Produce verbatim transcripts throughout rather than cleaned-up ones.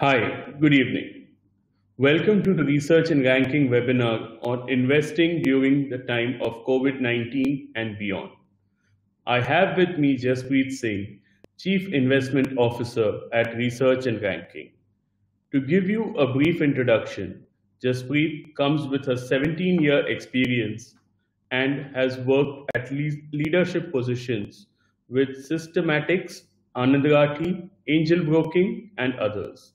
Hi, good evening. Welcome to the Research and Ranking webinar on investing during the time of COVID nineteen and beyond. I have with me Jaspreet Singh, Chief Investment Officer at Research and Ranking. To give you a brief introduction, Jaspreet comes with her seventeen year experience and has worked at least leadership positions with Systematics, Anandrati, Angel Broking, and others.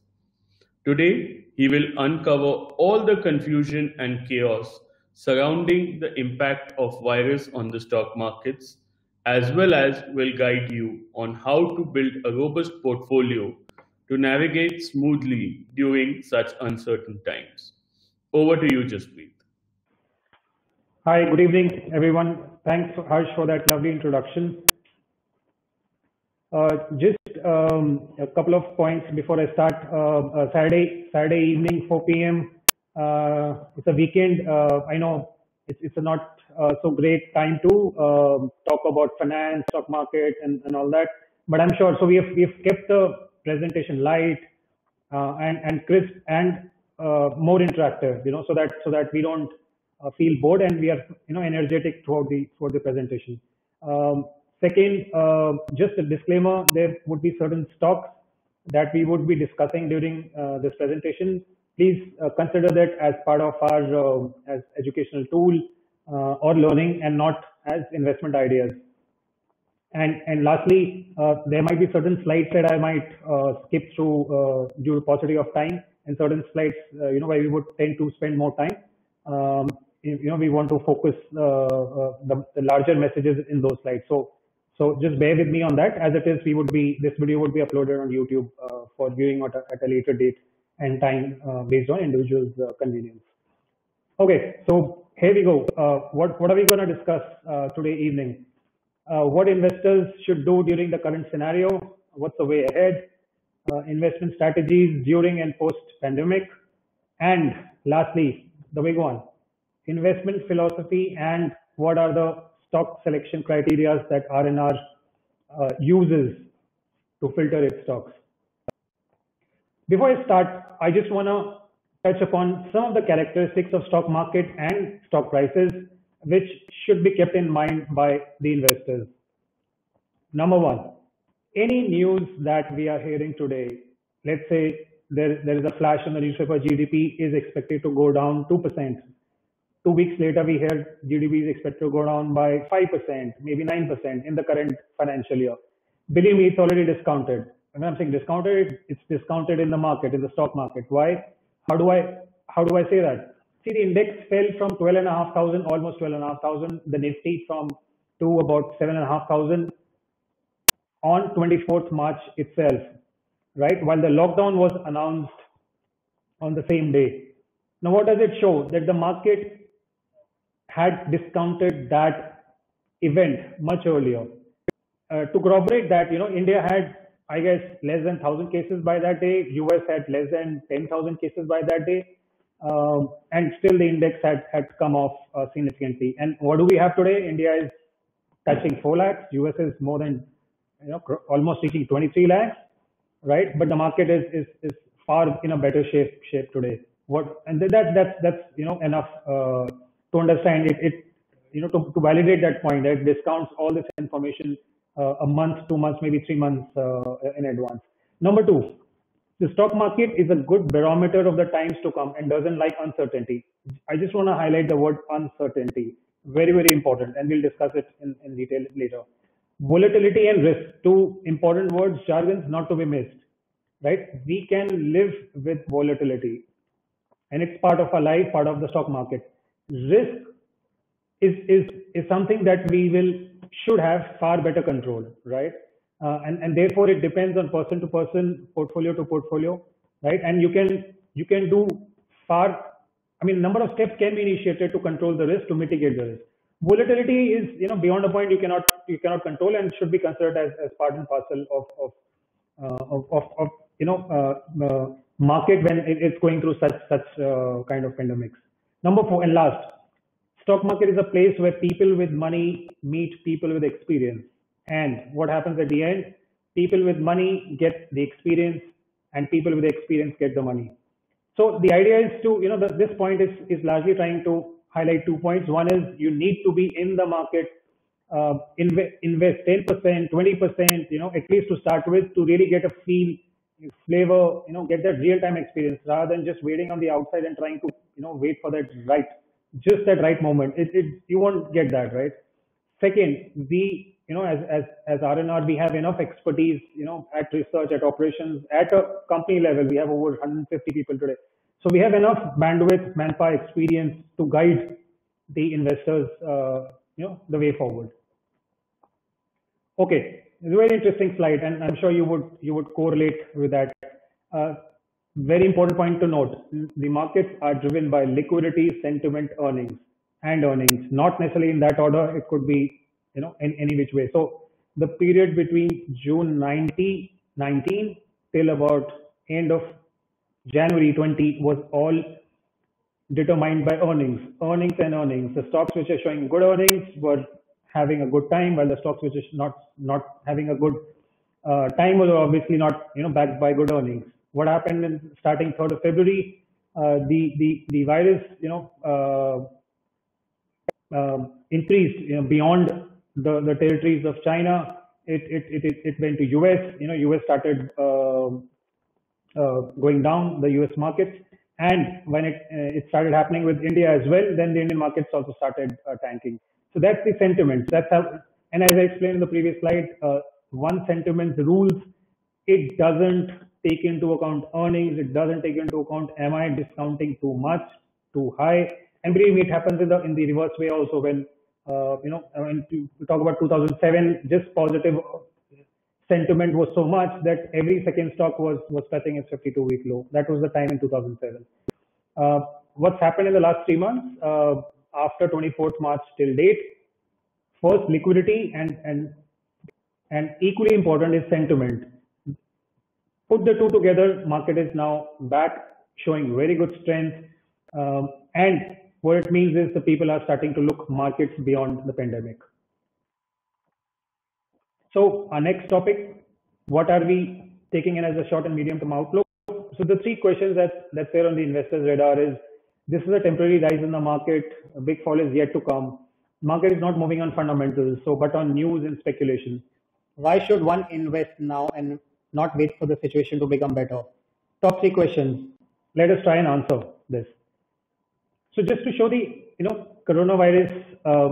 Today, he will uncover all the confusion and chaos surrounding the impact of virus on the stock markets, as well as will guide you on how to build a robust portfolio to navigate smoothly during such uncertain times. Over to you, Jaspreet. Hi, good evening, everyone. Thanks, Harsh, for that lovely introduction. Uh, just um, a couple of points before I start. Uh, uh, Saturday, Saturday evening, four P M Uh, it's a weekend. Uh, I know it's it's a not uh, so great time to uh, talk about finance, stock market, and, and all that. But I'm sure. So we have we've kept the presentation light uh, and and crisp and uh, more interactive. You know, so that so that we don't uh, feel bored and we are you know energetic throughout the throughout the presentation. Um, Second, uh, just a disclaimer, there would be certain stocks that we would be discussing during uh, this presentation. Please uh, consider that as part of our uh, as educational tool uh, or learning and not as investment ideas. And, and lastly, uh, there might be certain slides that I might uh, skip through uh, due to paucity of time, and certain slides, uh, you know, where we would tend to spend more time. Um, you know, we want to focus uh, uh, the, the larger messages in those slides. So. So just bear with me on that. As it is, we would be this video would be uploaded on YouTube uh, for viewing at a, at a later date and time uh, based on individuals' uh, convenience. Okay, so here we go. Uh, what what are we going to discuss uh, today evening? Uh, what investors should do during the current scenario? What's the way ahead? Uh, investment strategies during and post pandemic, and lastly, the big one: investment philosophy and what are the stock selection criteria that R and R uh, uses to filter its stocks. Before I start, I just want to touch upon some of the characteristics of stock market and stock prices, which should be kept in mind by the investors. Number one, any news that we are hearing today, let's say there, there is a flash in the newspaper, G D P is expected to go down two percent. Two weeks later, we heard G D P is expected to go down by five percent, maybe nine percent in the current financial year. Believe me, it's already discounted. And I'm saying discounted, it's discounted in the market, in the stock market. Why? How do I how do I say that? See, the index fell from twelve and a half thousand, almost twelve and a half thousand, the Nifty from to about seven and a half thousand on twenty-fourth March itself, right? While the lockdown was announced on the same day. Now, what does it show? That the market had discounted that event much earlier. Uh, to corroborate that, you know, India had, I guess, less than one thousand cases by that day. U S had less than ten thousand cases by that day. Um, and still the index had, had come off uh, significantly. And what do we have today? India is touching four lakhs. U S is more than, you know, almost reaching twenty-three lakhs, right? But the market is, is, is far in a better shape, shape today. What, and that, that, that's, you know, enough. Uh, To understand it, it you know, to, to validate that point, it discounts all this information uh, a month, two months, maybe three months uh, in advance. Number two, the stock market is a good barometer of the times to come and doesn't like uncertainty. I just want to highlight the word uncertainty, very, very important, and we'll discuss it in, in detail later. Volatility and risk, two important words, jargons not to be missed, right? We can live with volatility, and it's part of our life, part of the stock market. Risk is, is, is something that we will should have far better control, right? Uh, and, and therefore it depends on person to person, portfolio to portfolio, right? And you can, you can do far, I mean, number of steps can be initiated to control the risk, to mitigate the risk. Volatility is, you know, beyond a point you cannot, you cannot control and should be considered as, as part and parcel of, of, uh, of, of, of, you know, uh, uh, market when it's going through such, such uh, kind of pandemics. Number four and last, stock market is a place where people with money meet people with experience. And what happens at the end? People with money get the experience and people with experience get the money. So the idea is to, you know, the, this point is, is largely trying to highlight two points. One is you need to be in the market, uh, invest, invest ten percent, twenty percent, you know, at least to start with, to really get a feel, flavor, you know, get that real-time experience rather than just waiting on the outside and trying to, you know, wait for that right, just that right moment. It, it, you won't get that, right? Second, we, you know, as, as, as R and R, we have enough expertise, you know, at research, at operations, at a company level. We have over one hundred fifty people today. So we have enough bandwidth, manpower, experience to guide the investors, uh, you know, the way forward. Okay, it's a very interesting slide, and I'm sure you would, you would correlate with that. Uh, very important point to note, the markets are driven by liquidity, sentiment, earnings, and earnings, not necessarily in that order. It could be, you know, in any which way. So the period between June nineteen till about end of January twenty was all determined by earnings, earnings and earnings. The stocks which are showing good earnings were having a good time, while the stocks which are not not having a good uh, time were obviously not, you know, backed by good earnings. What happened in starting third of February? Uh, the the the virus, you know, uh, uh, increased, you know, beyond the the territories of China. It it it it went to U S. You know, U S started Uh, Uh, going down, the U S markets, and when it uh, it started happening with India as well, then the Indian markets also started uh, tanking. So that's the sentiment. That's how, and as I explained in the previous slide, uh, one sentiment rules. It doesn't take into account earnings. It doesn't take into account, am I discounting too much, too high? And believe me, it happens in the in the reverse way also. When uh, you know, when we talk about two thousand seven, just positive sentiment was so much that every second stock was was touching its fifty-two week low. That was the time in two thousand seven. Uh, what's happened in the last three months uh, after twenty-fourth March till date? First, liquidity, and and and equally important is sentiment. Put the two together, market is now back showing very good strength, um, and what it means is the people are starting to look markets beyond the pandemic. So our next topic, what are we taking in as a short and medium term outlook? So the three questions that, that's there on the investors' radar is, this is a temporary rise in the market, a big fall is yet to come. Market is not moving on fundamentals, so but on news and speculation. Why should one invest now and not wait for the situation to become better? Top three questions. Let us try and answer this. So just to show the, you know, coronavirus uh,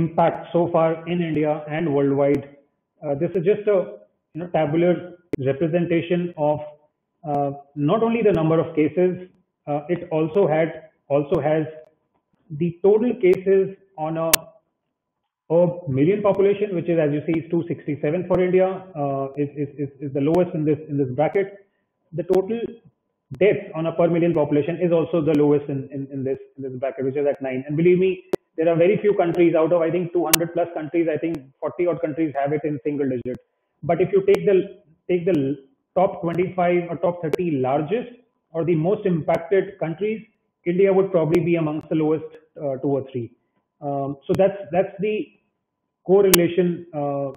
impact so far in India and worldwide. Uh, this is just a, you know, tabular representation of uh, not only the number of cases, uh, it also had also has the total cases on a, a million population, which is, as you see, is two sixty-seven for India, uh, is, is, is the lowest in this in this bracket. The total deaths on a per million population is also the lowest in, in, in this in this bracket, which is at nine. And believe me, there are very few countries out of, I think, two hundred plus countries, I think forty odd countries have it in single digit. But if you take the take the top twenty-five or top thirty largest or the most impacted countries, India would probably be amongst the lowest uh, two or three. Um, so that's that's the correlation. Uh,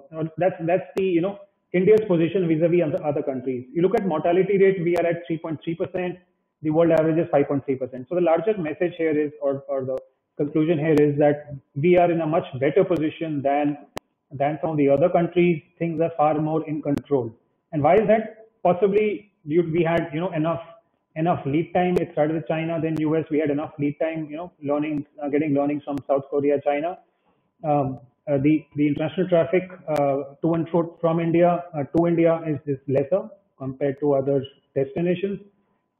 that's that's the, you know, India's position vis-a-vis other, other countries. You look at mortality rate, we are at three point three percent. The world average is five point three percent. So the larger message here is, or or the conclusion here is that we are in a much better position than than some of the other countries. Things are far more in control. And why is that? Possibly we had, you know, enough enough lead time. It started with China, then U S. We had enough lead time, you know, learning, uh, getting learnings from South Korea, China, um, uh, the the international traffic uh, to and fro from India uh, to India is, is lesser compared to other destinations.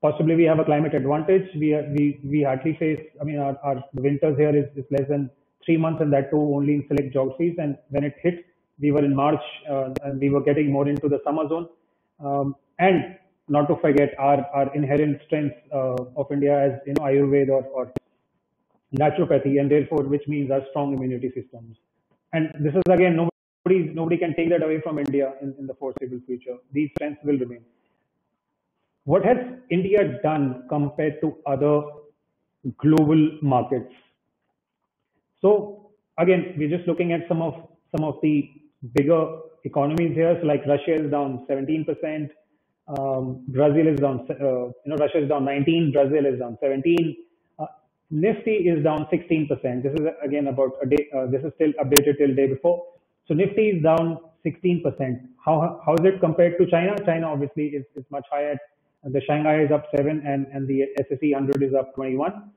Possibly we have a climate advantage. We are, we we hardly face. I mean, our, our winters here is, is less than three months, and that too only in select geographies. And when it hit, we were in March, uh, and we were getting more into the summer zone. Um, and not to forget our our inherent strengths uh, of India as, you know, Ayurveda or, or naturopathy, and therefore which means our strong immunity systems. And this is again nobody nobody can take that away from India in, in the foreseeable future. These strengths will remain. What has India done compared to other global markets? So again, we're just looking at some of some of the bigger economies here. So like Russia is down seventeen percent, Um, Brazil is down, uh, you know, Russia is down nineteen, Brazil is down seventeen. Uh, Nifty is down sixteen percent. This is again about a day, uh, this is still updated till day before. So Nifty is down sixteen percent. How, how is it compared to China? China obviously is, is much higher. The Shanghai is up seven and, and the S and P one hundred is up twenty-one.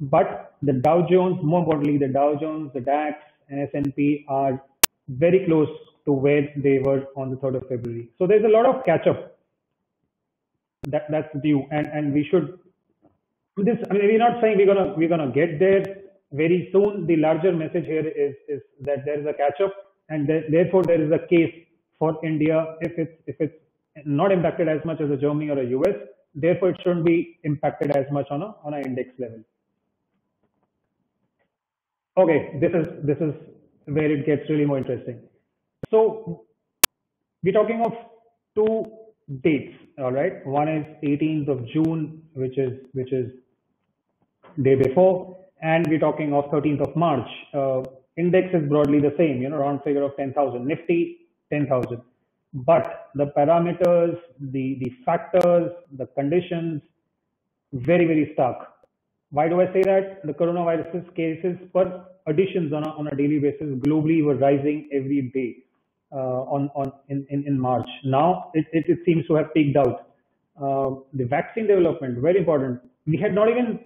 But the Dow Jones, more importantly, the Dow Jones, the DAX and S and P are very close to where they were on the third of February. So there's a lot of catch up. That, that's the view, and and we should this. I mean, we're not saying we're gonna we're gonna get there very soon. The larger message here is is that there is a catch up, and th therefore there is a case for India. If it's if it's not impacted as much as a Germany or a U S, therefore it shouldn't be impacted as much on a on an index level. Okay, this is this is where it gets really more interesting. So we're talking of two dates. All right. One is eighteenth of June, which is which is day before, and we're talking of thirteenth of March. Uh, index is broadly the same, you know, round figure of ten thousand, Nifty ten thousand. But the parameters, the the factors, the conditions, very very stark. Why do I say that? The coronavirus cases per additions on a on a daily basis globally were rising every day. Uh, on on in, in, in March. Now it, it, it seems to have peaked out. Uh, the vaccine development, very important. We had not even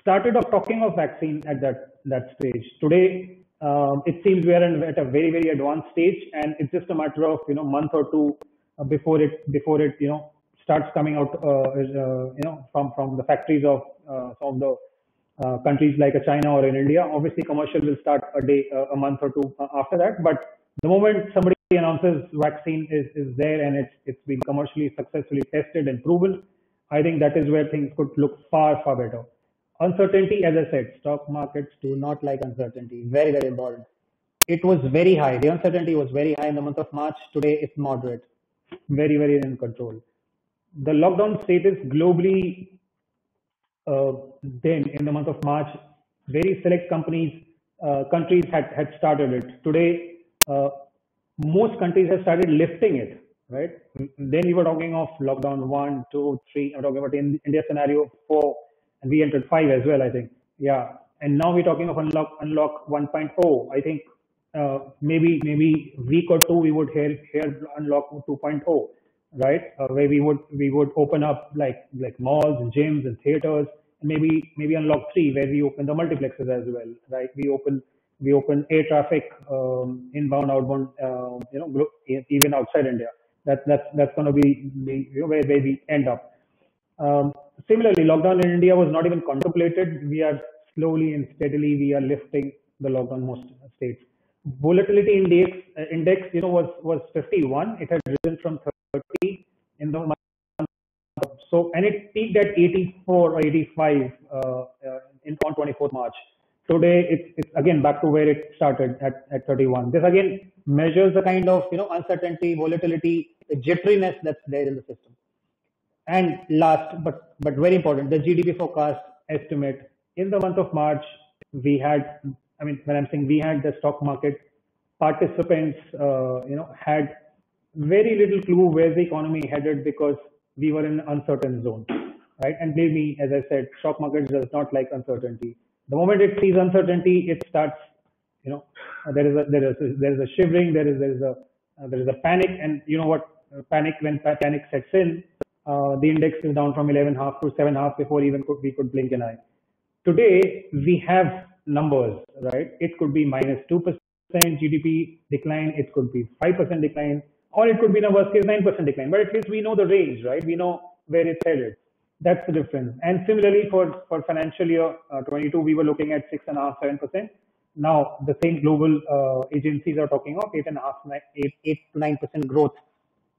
started of talking of vaccine at that that stage. Today um, it seems we are in, at a very very advanced stage, and it's just a matter of you know month or two before it before it you know starts coming out uh, uh, you know from from the factories of uh, some of the uh, countries like a China or in India. Obviously commercial will start a day uh, a month or two after that, but the moment somebody announces vaccine is, is there and it's it's been commercially successfully tested and proven, I think that is where things could look far, far better. Uncertainty, as I said, stock markets do not like uncertainty. Very, very important. It was very high. The uncertainty was very high in the month of March. Today, it's moderate. Very, very in control. The lockdown status globally uh, then in the month of March, very select companies, uh, countries had, had started it. Today, Uh, most countries have started lifting it, right? Then we were talking of lockdown one, two, three. I'm talking about in India scenario four, and we entered five as well, I think. Yeah, and now we're talking of unlock unlock one point oh. I think uh, maybe maybe week or two we would hear hear unlock two point oh, right? Uh, where we would we would open up like like malls and gyms and theaters. Maybe maybe unlock three where we open the multiplexes as well, right? We open. We open air traffic, um, inbound, outbound, uh, you know, even outside India. That, that's that's going to be, be you know, where, where we end up. Um, similarly, lockdown in India was not even contemplated. We are slowly and steadily we are lifting the lockdown most states. Volatility index uh, index you know was was fifty-one. It had risen from thirty in the month. So and it peaked at eighty-four or eighty-five uh, uh, in on twenty-fourth March. Today, it's, it's again back to where it started at, at thirty-one. This again measures the kind of you know uncertainty, volatility, the jitteriness that's there in the system. And last, but but very important, the G D P forecast estimate in the month of March, we had. I mean, when I'm saying we had, the stock market participants, uh, you know, had very little clue where the economy headed because we were in an uncertain zone, right? And believe me, as I said, stock market does not like uncertainty. The moment it sees uncertainty, it starts, you know, there is a, there is a, there is a shivering, there is there is a uh, there is a panic, and you know what, panic when panic sets in, uh, the index is down from eleven point five to seven point five before even could, we could blink an eye. Today we have numbers, right? It could be minus two percent G D P decline, it could be five percent decline, or it could be in a worst case nine percent decline. But at least we know the range, right? We know where it's headed. That's the difference. And similarly for, for financial year uh, twenty-two, we were looking at six and a half, seven percent. Now the same global uh, agencies are talking of eight and a half, nine, eight, eight to nine percent growth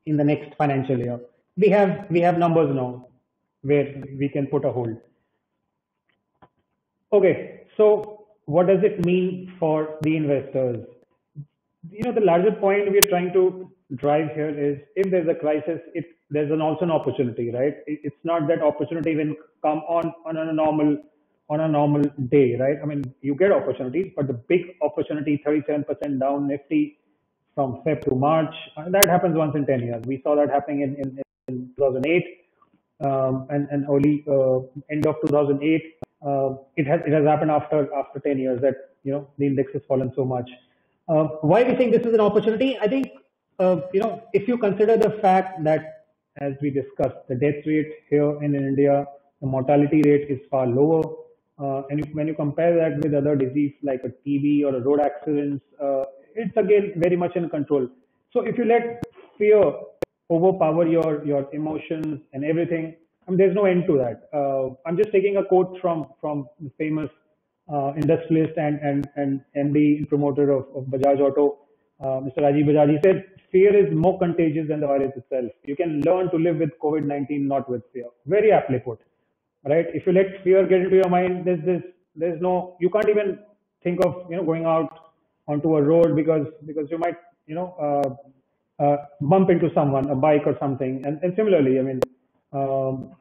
in the next financial year. We have we have numbers now where we can put a hold. Okay, so what does it mean for the investors? You know, the larger point we are trying to drive here is if there's a crisis, it there's an also an opportunity, right? It's not that opportunity will come on, on a normal on a normal day, right? I mean, you get opportunities, but the big opportunity, thirty-seven percent down Nifty from February to March, that happens once in ten years. We saw that happening in, in, in two thousand eight um, and, and early uh, end of two thousand eight. Uh, it has it has happened after after ten years that you know the index has fallen so much. Uh, why we think this is an opportunity? I think uh, you know if you consider the fact that, as we discussed, the death rate here in India, the mortality rate is far lower, uh, and if, when you compare that with other disease like a T B or a road accidents, uh, it's again very much in control. So if you let fear overpower your your emotions and everything, I mean, there's no end to that. Uh, I'm just taking a quote from from the famous uh, industrialist and and and M D and promoter of, of Bajaj Auto, uh, Mister Rajiv Bajaji said, "Fear is more contagious than the virus itself. You can learn to live with COVID nineteen, not with fear." Very aptly put, right? If you let fear get into your mind, there's this there's no you can't even think of you know going out onto a road because because you might you know uh, uh, bump into someone, a bike or something, and and similarly, I mean. Um,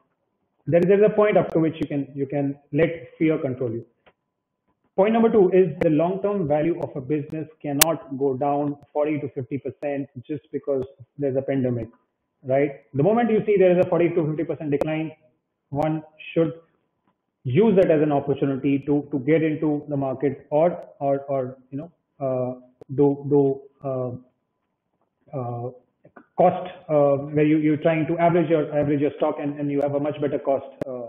there, there is a point up to which you can you can let fear control you. Point number two is the long-term value of a business cannot go down forty to fifty percent just because there's a pandemic, right? The moment you see there is a forty to fifty percent decline, one should use that as an opportunity to to get into the market or or or you know uh, do do. Uh, uh, cost uh, where you, you're trying to average your average your stock and, and you have a much better cost. Uh,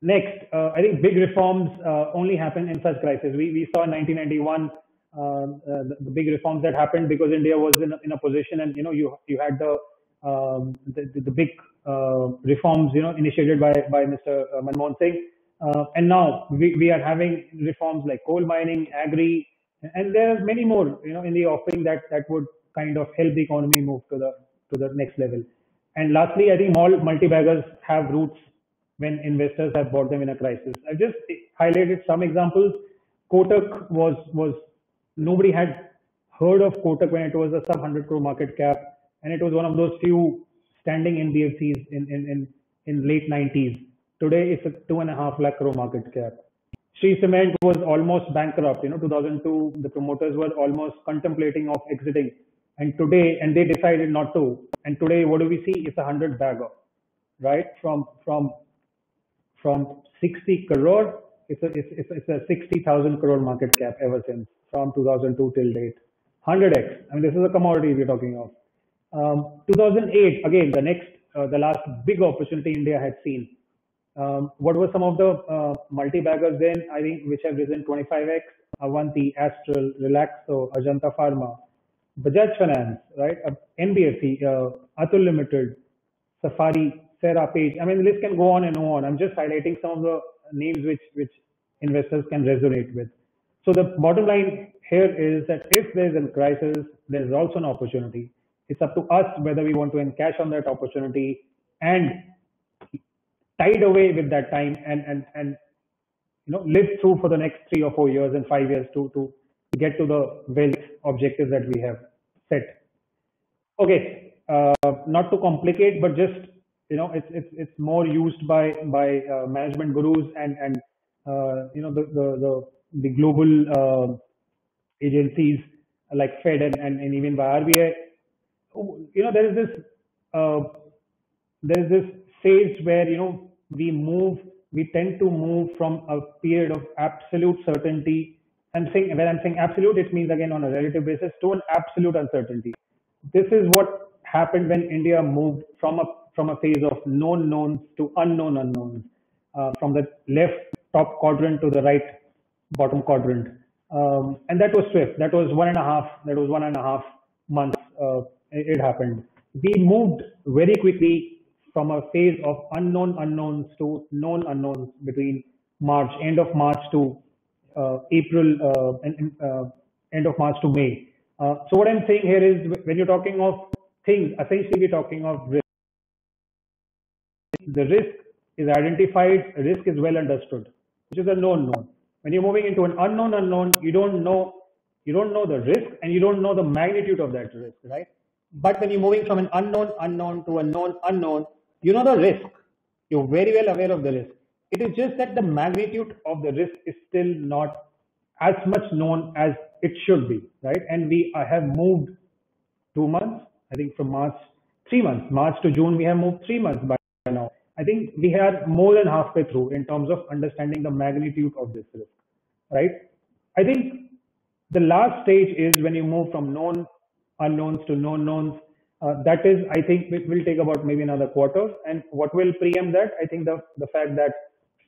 next, uh, I think big reforms uh, only happen in such crises. We, we saw in nineteen ninety-one uh, uh, the, the big reforms that happened because India was in a, in a position and you know you you had the um, the, the, the big uh, reforms you know initiated by by Mister Manmohan Singh, uh, and now we, we are having reforms like coal mining, agri, and there are many more you know in the offering that that would kind of help the economy move to the to the next level. And lastly, I think all multi-baggers have roots when investors have bought them in a crisis. I just highlighted some examples. Kotak was was nobody had heard of Kotak when it was a sub one hundred crore market cap, and it was one of those few standing N B F Cs in in in, in late nineties. Today it's a two and a half lakh crore market cap. Shree Cement was almost bankrupt. You know, two thousand two, the promoters were almost contemplating of exiting. And today, and they decided not to. And today, what do we see? It's a hundred bagger, right? From from from sixty crore, it's a it's, it's a sixty thousand crore market cap ever since from two thousand two till date. one hundred x. I mean, this is a commodity we're talking of. Um, two thousand eight, again, the next, uh, the last big opportunity India had seen. Um, what were some of the uh, multi baggers then? I think which have risen twenty-five x. Avanti, Astral, Relaxo, Ajanta Pharma. Bajaj Finance, right? N B F C, uh, Atul Limited, Safari, Sarah Page. I mean, the list can go on and on. I'm just highlighting some of the names which which investors can resonate with. So the bottom line here is that if there's a crisis, there's also an opportunity. It's up to us whether we want to encash on that opportunity and tide away with that time and and and you know live through for the next three or four years and five years to to. get to the wealth objectives that we have set. Okay, uh, not to complicate, but just you know, it's it's it's more used by by uh, management gurus and and uh, you know the the the, the global uh, agencies like Fed and, and and even by R B I. You know, there is this uh, there is this phase where you know we move, we tend to move from a period of absolute certainty. I'm saying, when I'm saying absolute, it means again on a relative basis to an absolute uncertainty. This is what happened when India moved from a from a phase of known knowns to unknown unknowns, uh, from the left top quadrant to the right bottom quadrant, um, and that was swift. That was one and a half. That was one and a half months. Uh, it happened. We moved very quickly from a phase of unknown unknowns to known unknowns between March, end of March to Uh, April uh, and uh, end of March to May. Uh, so what I'm saying here is when you're talking of things, essentially we're talking of risk. The risk is identified, risk is well understood, which is a known known. When you're moving into an unknown unknown, you don't know, you don't know the risk and you don't know the magnitude of that risk, right? But when you're moving from an unknown unknown to a known unknown, you know the risk. You're very well aware of the risk. It is just that the magnitude of the risk is still not as much known as it should be, right? And we have moved two months, I think from March, three months. March to June, we have moved three months by now. I think we are more than halfway through in terms of understanding the magnitude of this risk, right? I think the last stage is when you move from known unknowns to known knowns. Uh, that is, I think it will take about maybe another quarter. And what will preempt that? I think the, the fact that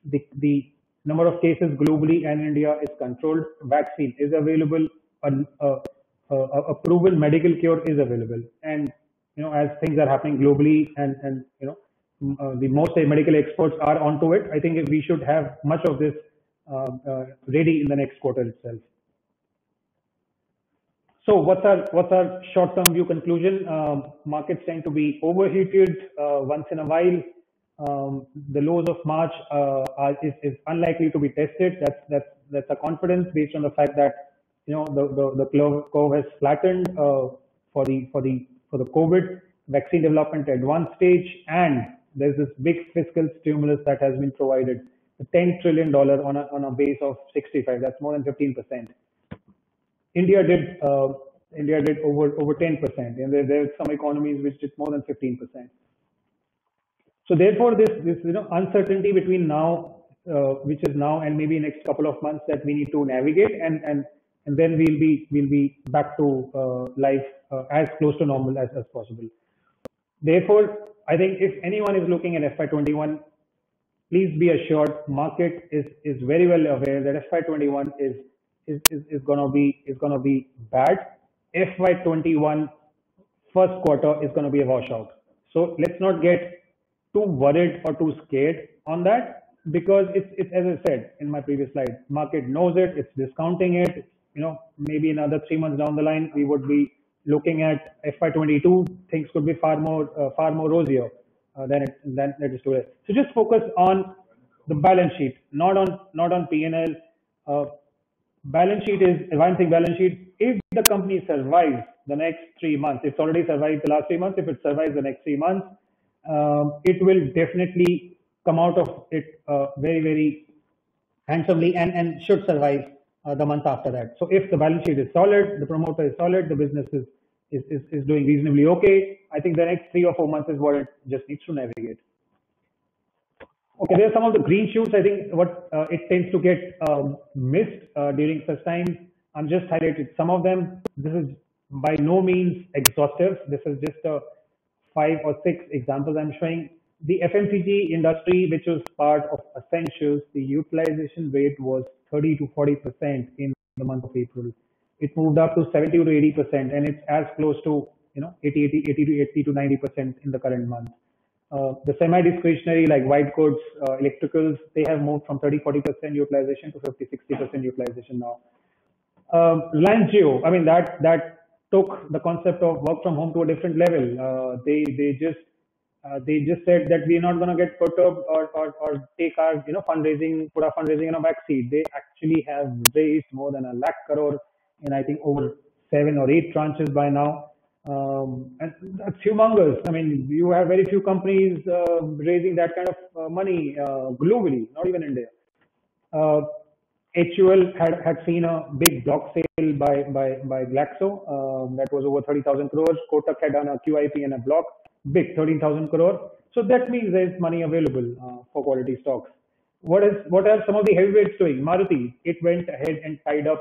the, the number of cases globally and India is controlled, vaccine is available, a, a, a, a proven medical cure is available. And, you know, as things are happening globally and, and you know, uh, the most medical experts are onto it, I think we should have much of this uh, uh, ready in the next quarter itself. So what's our, what's our short-term view conclusion? Um, markets tend to be overheated uh, once in a while. Um, the lows of March uh, are, is, is unlikely to be tested. That's, that's, that's a confidence based on the fact that, you know, the, the, the curve has flattened uh, for, the, for, the, for the COVID vaccine development at one stage. And there's this big fiscal stimulus that has been provided, ten trillion dollars on a, on a base of sixty-five. That's more than fifteen percent. India did uh, India did over over ten percent, and there, there are some economies which did more than fifteen percent. So therefore, this this you know uncertainty between now, uh, which is now, and maybe next couple of months that we need to navigate, and and and then we'll be we'll be back to uh, life uh, as close to normal as as possible. Therefore, I think if anyone is looking at F Y twenty-one, please be assured market is is very well aware that F Y twenty-one is. Is, is, is gonna be is gonna be bad. F Y twenty-one first quarter is gonna be a washout. So let's not get too worried or too scared on that, because it's it's as I said in my previous slide, market knows it, it's discounting it. You know, maybe another three months down the line, we would be looking at F Y twenty-two. Things could be far more uh, far more rosier uh, than it than it is today. So just focus on the balance sheet, not on not on P and L. Uh, Balance sheet is one thing. Balance sheet. If the company survives the next three months, it's already survived the last three months. If it survives the next three months, um, it will definitely come out of it uh, very, very handsomely, and and should survive uh, the month after that. So if the balance sheet is solid, the promoter is solid, the business is is is, is doing reasonably okay, I think the next three or four months is what it just needs to navigate. Okay, there are some of the green shoots. I think what uh, it tends to get um, missed uh, during such times. I'm just highlighted some of them. This is by no means exhaustive. This is just uh, five or six examples I'm showing. The F M C G industry, which was part of essentials, the utilization rate was thirty to forty percent in the month of April. It moved up to seventy to eighty percent, and it's as close to you know eighty to ninety percent in the current month. Uh, the semi-discretionary, like white goods, uh, electricals, they have moved from thirty to forty percent utilization to fifty to sixty percent utilization now. Um, Reliance Jio, I mean, that that took the concept of work from home to a different level. Uh, they they just uh, they just said that we're not going to get perturbed or, or or take our you know fundraising, put our fundraising in a backseat. They actually have raised more than a lakh crore in I think over seven or eight tranches by now. Um, and that's humongous. I mean, you have very few companies uh, raising that kind of uh, money uh, globally, not even India. Uh, H U L had, had seen a big block sale by by, by Relaxo um, that was over thirty thousand crores. Kotak had done a Q I P and a block, big thirteen thousand crore. So that means there's money available uh, for quality stocks. What is what are some of the heavyweights doing? Maruti, it went ahead and tied up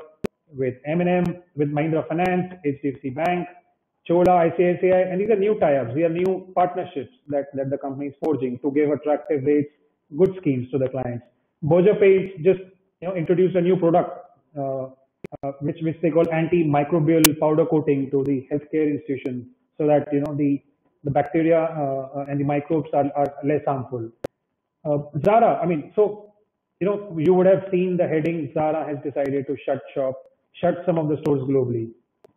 with M and M, with Mahindra Finance, H D F C Bank, Chola, I C I C I, and these are new tie-ups. These are new partnerships that, that the company is forging to give attractive rates, good schemes to the clients. Boja Paints just you know introduced a new product, uh, uh, which which they call antimicrobial powder coating to the healthcare institution, so that you know the the bacteria uh, and the microbes are, are less harmful. Uh, Zara, I mean, so you know you would have seen the heading. Zara has decided to shut shop, shut some of the stores globally,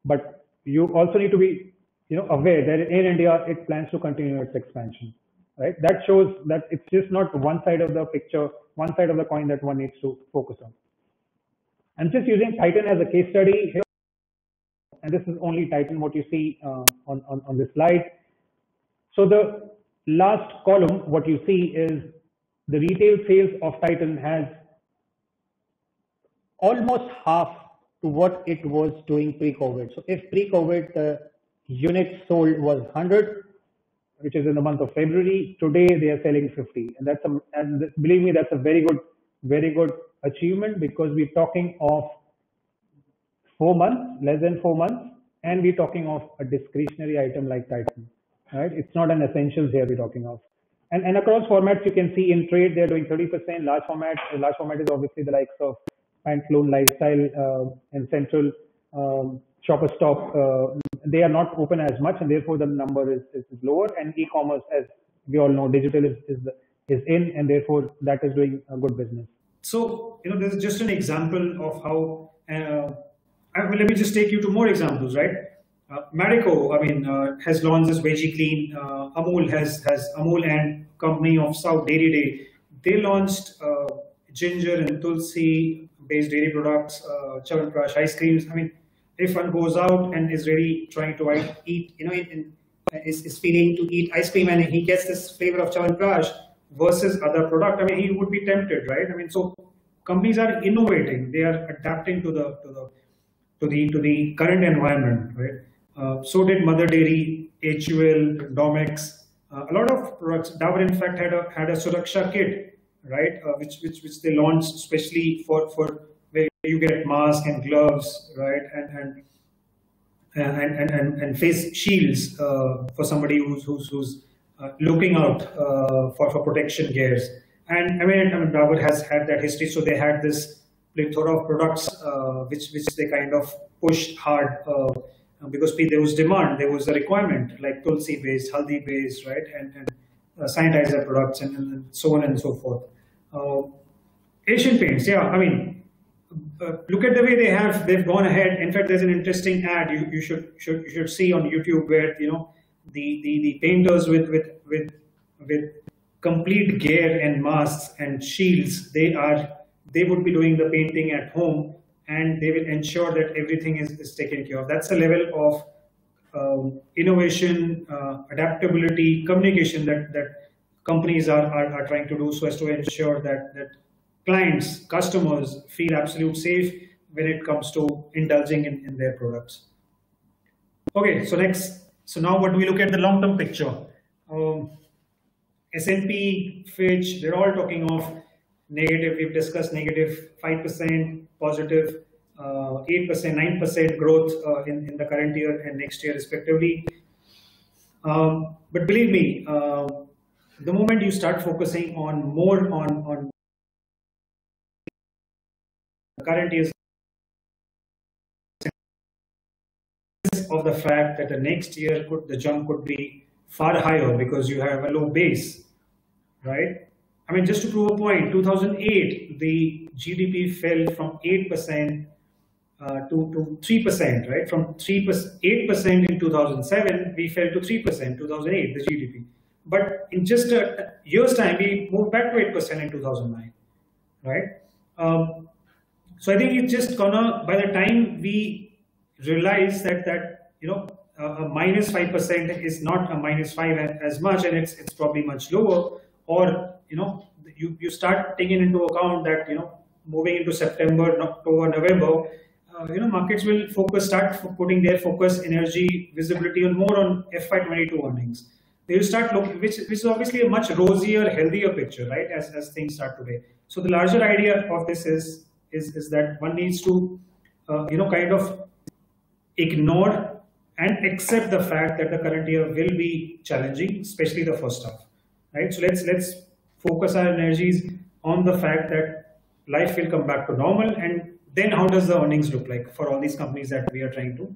but you also need to be, you know, aware that in India it plans to continue its expansion, right? That shows that it's just not one side of the picture, one side of the coin that one needs to focus on. I'm just using Titan as a case study here, and this is only Titan what you see uh, on, on on this slide. So the last column, what you see is the retail sales of Titan has almost half to what it was doing pre-COVID. So if pre-COVID the unit sold was one hundred, which is in the month of February. Today they are selling fifty, and that's a, and believe me, that's a very good, very good achievement, because we're talking of four months, less than four months, and we're talking of a discretionary item like Titan. Right? It's not an essentials here we're talking of. And, and across formats, you can see in trade, they're doing thirty percent. Large format, large format is obviously the likes of Pantaloon, Lifestyle, uh, and Central, um, Shopper Stop. Uh, they are not open as much, and therefore the number is, is lower. And e-commerce, as we all know, digital is, is, is in, and therefore that is doing a good business. So, you know, this is just an example of how, uh, I mean, let me just take you to more examples, right? Uh, Marico, I mean, uh, has launched this Veggie Clean. Uh, Amul has has Amul and Company of South Dairy Day. They launched uh, ginger and tulsi-based dairy products, uh, Chyawanprash ice creams. I mean, if one goes out and is really trying to eat, you know, in, in, is is feeling to eat ice cream, and he gets this flavor of Chyawanprash versus other product, I mean, he would be tempted, right? I mean, so companies are innovating; they are adapting to the to the to the to the current environment, right? Uh, so did Mother Dairy, H U L, Domex, uh, a lot of products. Dabur, in fact, had a had a Suraksha kit, right, uh, which which which they launched especially for for where you get masks and gloves, right, and and and and and, and face shields uh, for somebody who's who's who's uh, looking out uh, for for protection gears. And I mean, I mean, Dabur has had that history, so they had this plethora of products uh, which which they kind of pushed hard. Uh, Because there was demand, there was a requirement, like tulsi-based, haldi-based, right, and, and uh, sanitizer products, and, and so on and so forth. Uh, Asian Paints, yeah, I mean, uh, look at the way they have, they've gone ahead. In fact, there's an interesting ad you, you should should you should see on YouTube where, you know, the the, the painters with with with with complete gear and masks and shields, they are they would be doing the painting at home, and they will ensure that everything is, is taken care of. That's the level of um, innovation, uh, adaptability, communication that, that companies are, are, are trying to do, so as to ensure that, that clients, customers feel absolute safe when it comes to indulging in, in their products. Okay, so next, so now what we look at the long-term picture. Um, S and P, Fitch, they're all talking of negative, we've discussed negative five percent, positive uh, eight percent, nine percent growth uh, in, in the current year and next year respectively. Um, but believe me, uh, the moment you start focusing on more on, on the current year's of the fact that the next year could, the jump could be far higher because you have a low base, right? I mean, just to prove a point, two thousand eight, the G D P fell from eight percent uh, to, to three percent, right? From three percent, eight percent in two thousand seven, we fell to three percent, two thousand eight, the G D P. But in just a year's time, we moved back to eight percent in two thousand nine, right? Um, so I think it's just gonna, by the time we realize that, that you know, uh, a minus five percent is not a minus five as much, and it's, it's probably much lower, or you know, you, you start taking into account that, you know, moving into September, October, November, uh, you know, markets will focus, start putting their focus, energy, visibility on more on F Y twenty-two earnings. They will start looking, which, which is obviously a much rosier, healthier picture, right, as, as things start today. So the larger idea of this is, is, is that one needs to, uh, you know, kind of ignore and accept the fact that the current year will be challenging, especially the first half, right? So let's, let's, focus our energies on the fact that life will come back to normal, and then how does the earnings look like for all these companies that we are trying to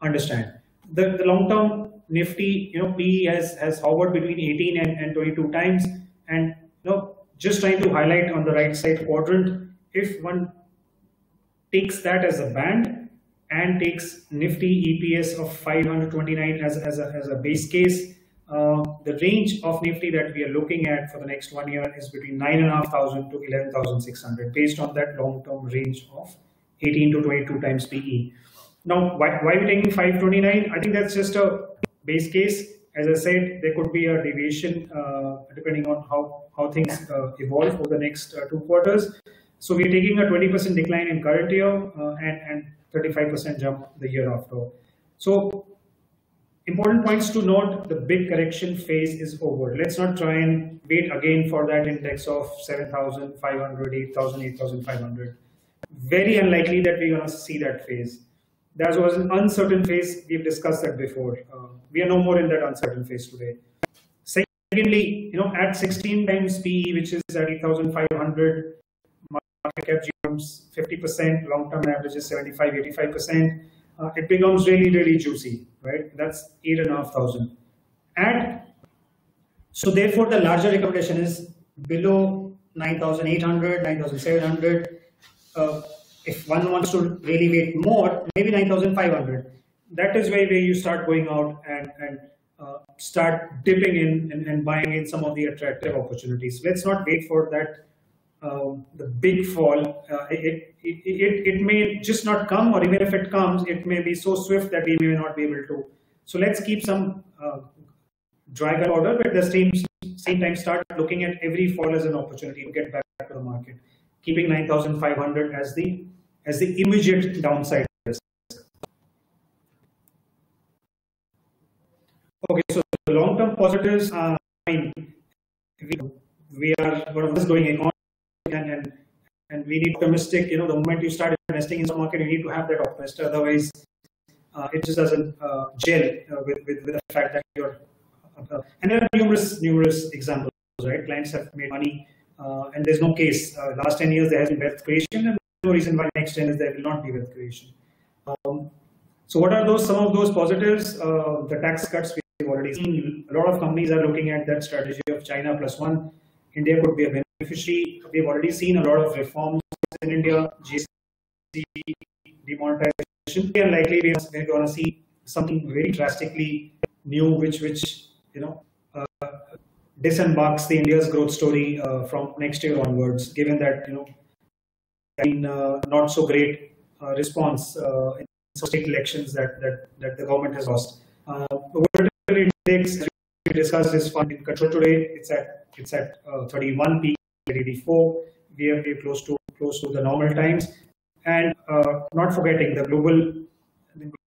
understand. The, the long-term Nifty, you know, P E has, has hovered between eighteen and, and twenty-two times, and you know, just trying to highlight on the right side quadrant, if one takes that as a band and takes Nifty E P S of five hundred twenty-nine as, as, a, as a base case, Uh, the range of Nifty that we are looking at for the next one year is between nine thousand five hundred to eleven thousand six hundred, based on that long-term range of eighteen to twenty-two times P E. Now, why, why are we taking five twenty-nine? I think that's just a base case. As I said, there could be a deviation uh, depending on how, how things uh, evolve over the next uh, two quarters. So we're taking a twenty percent decline in current year uh, and, and thirty-five percent jump the year after. So Important points to note, the big correction phase is over. Let's not try and wait again for that index of seven thousand five hundred, eight thousand, eight thousand five hundred. Very unlikely that we're going to see that phase. That was an uncertain phase. We've discussed that before. Uh, we are no more in that uncertain phase today. Secondly, you know, at sixteen times P E, which is at eight thousand five hundred, market cap jumps fifty percent, long-term average is seventy-five, eighty-five percent. Uh, it becomes really, really juicy, right? That's eight and a half thousand. And so therefore, the larger recommendation is below nine thousand eight hundred, nine thousand seven hundred. Uh, if one wants to really wait more, maybe nine thousand five hundred. That is where, where you start going out and, and uh, start dipping in and, and buying in some of the attractive opportunities. Let's not wait for that. Uh, the big fall, uh, it, it, it, it may just not come, or even if it comes, it may be so swift that we may not be able to. So let's keep some uh, dry powder, but at the same, same time start looking at every fall as an opportunity to get back to the market, keeping nine thousand five hundred as the, as the immediate downside risk. Okay, so the long-term positives, uh, I mean, we, we are one of this going on. And, and, and we need optimistic, you know, the moment you start investing in the market, you need to have that optimistic, otherwise uh, it just doesn't uh, gel uh, with, with, with the fact that you're, uh, and there are numerous, numerous examples, right? Clients have made money uh, and there's no case. Uh, last ten years there has been wealth creation and no reason why next ten years there will not be wealth creation. Um, so what are those, some of those positives? Uh, the tax cuts we've already seen. A lot of companies are looking at that strategy of China plus one. India could be a benefit. We've already seen a lot of reforms in India, G S T, demonetization. We are likely we're going to see something very drastically new, which which you know uh, disembarks the India's growth story uh, from next year onwards. Given that you know, in, uh, not so great uh, response uh, in state elections that that that the government has lost. Uh, the index as we discussed is fund in control today. It's at it's at uh, thirty-one P. eighty-four, we are very close to close to the normal times, and uh, not forgetting the global,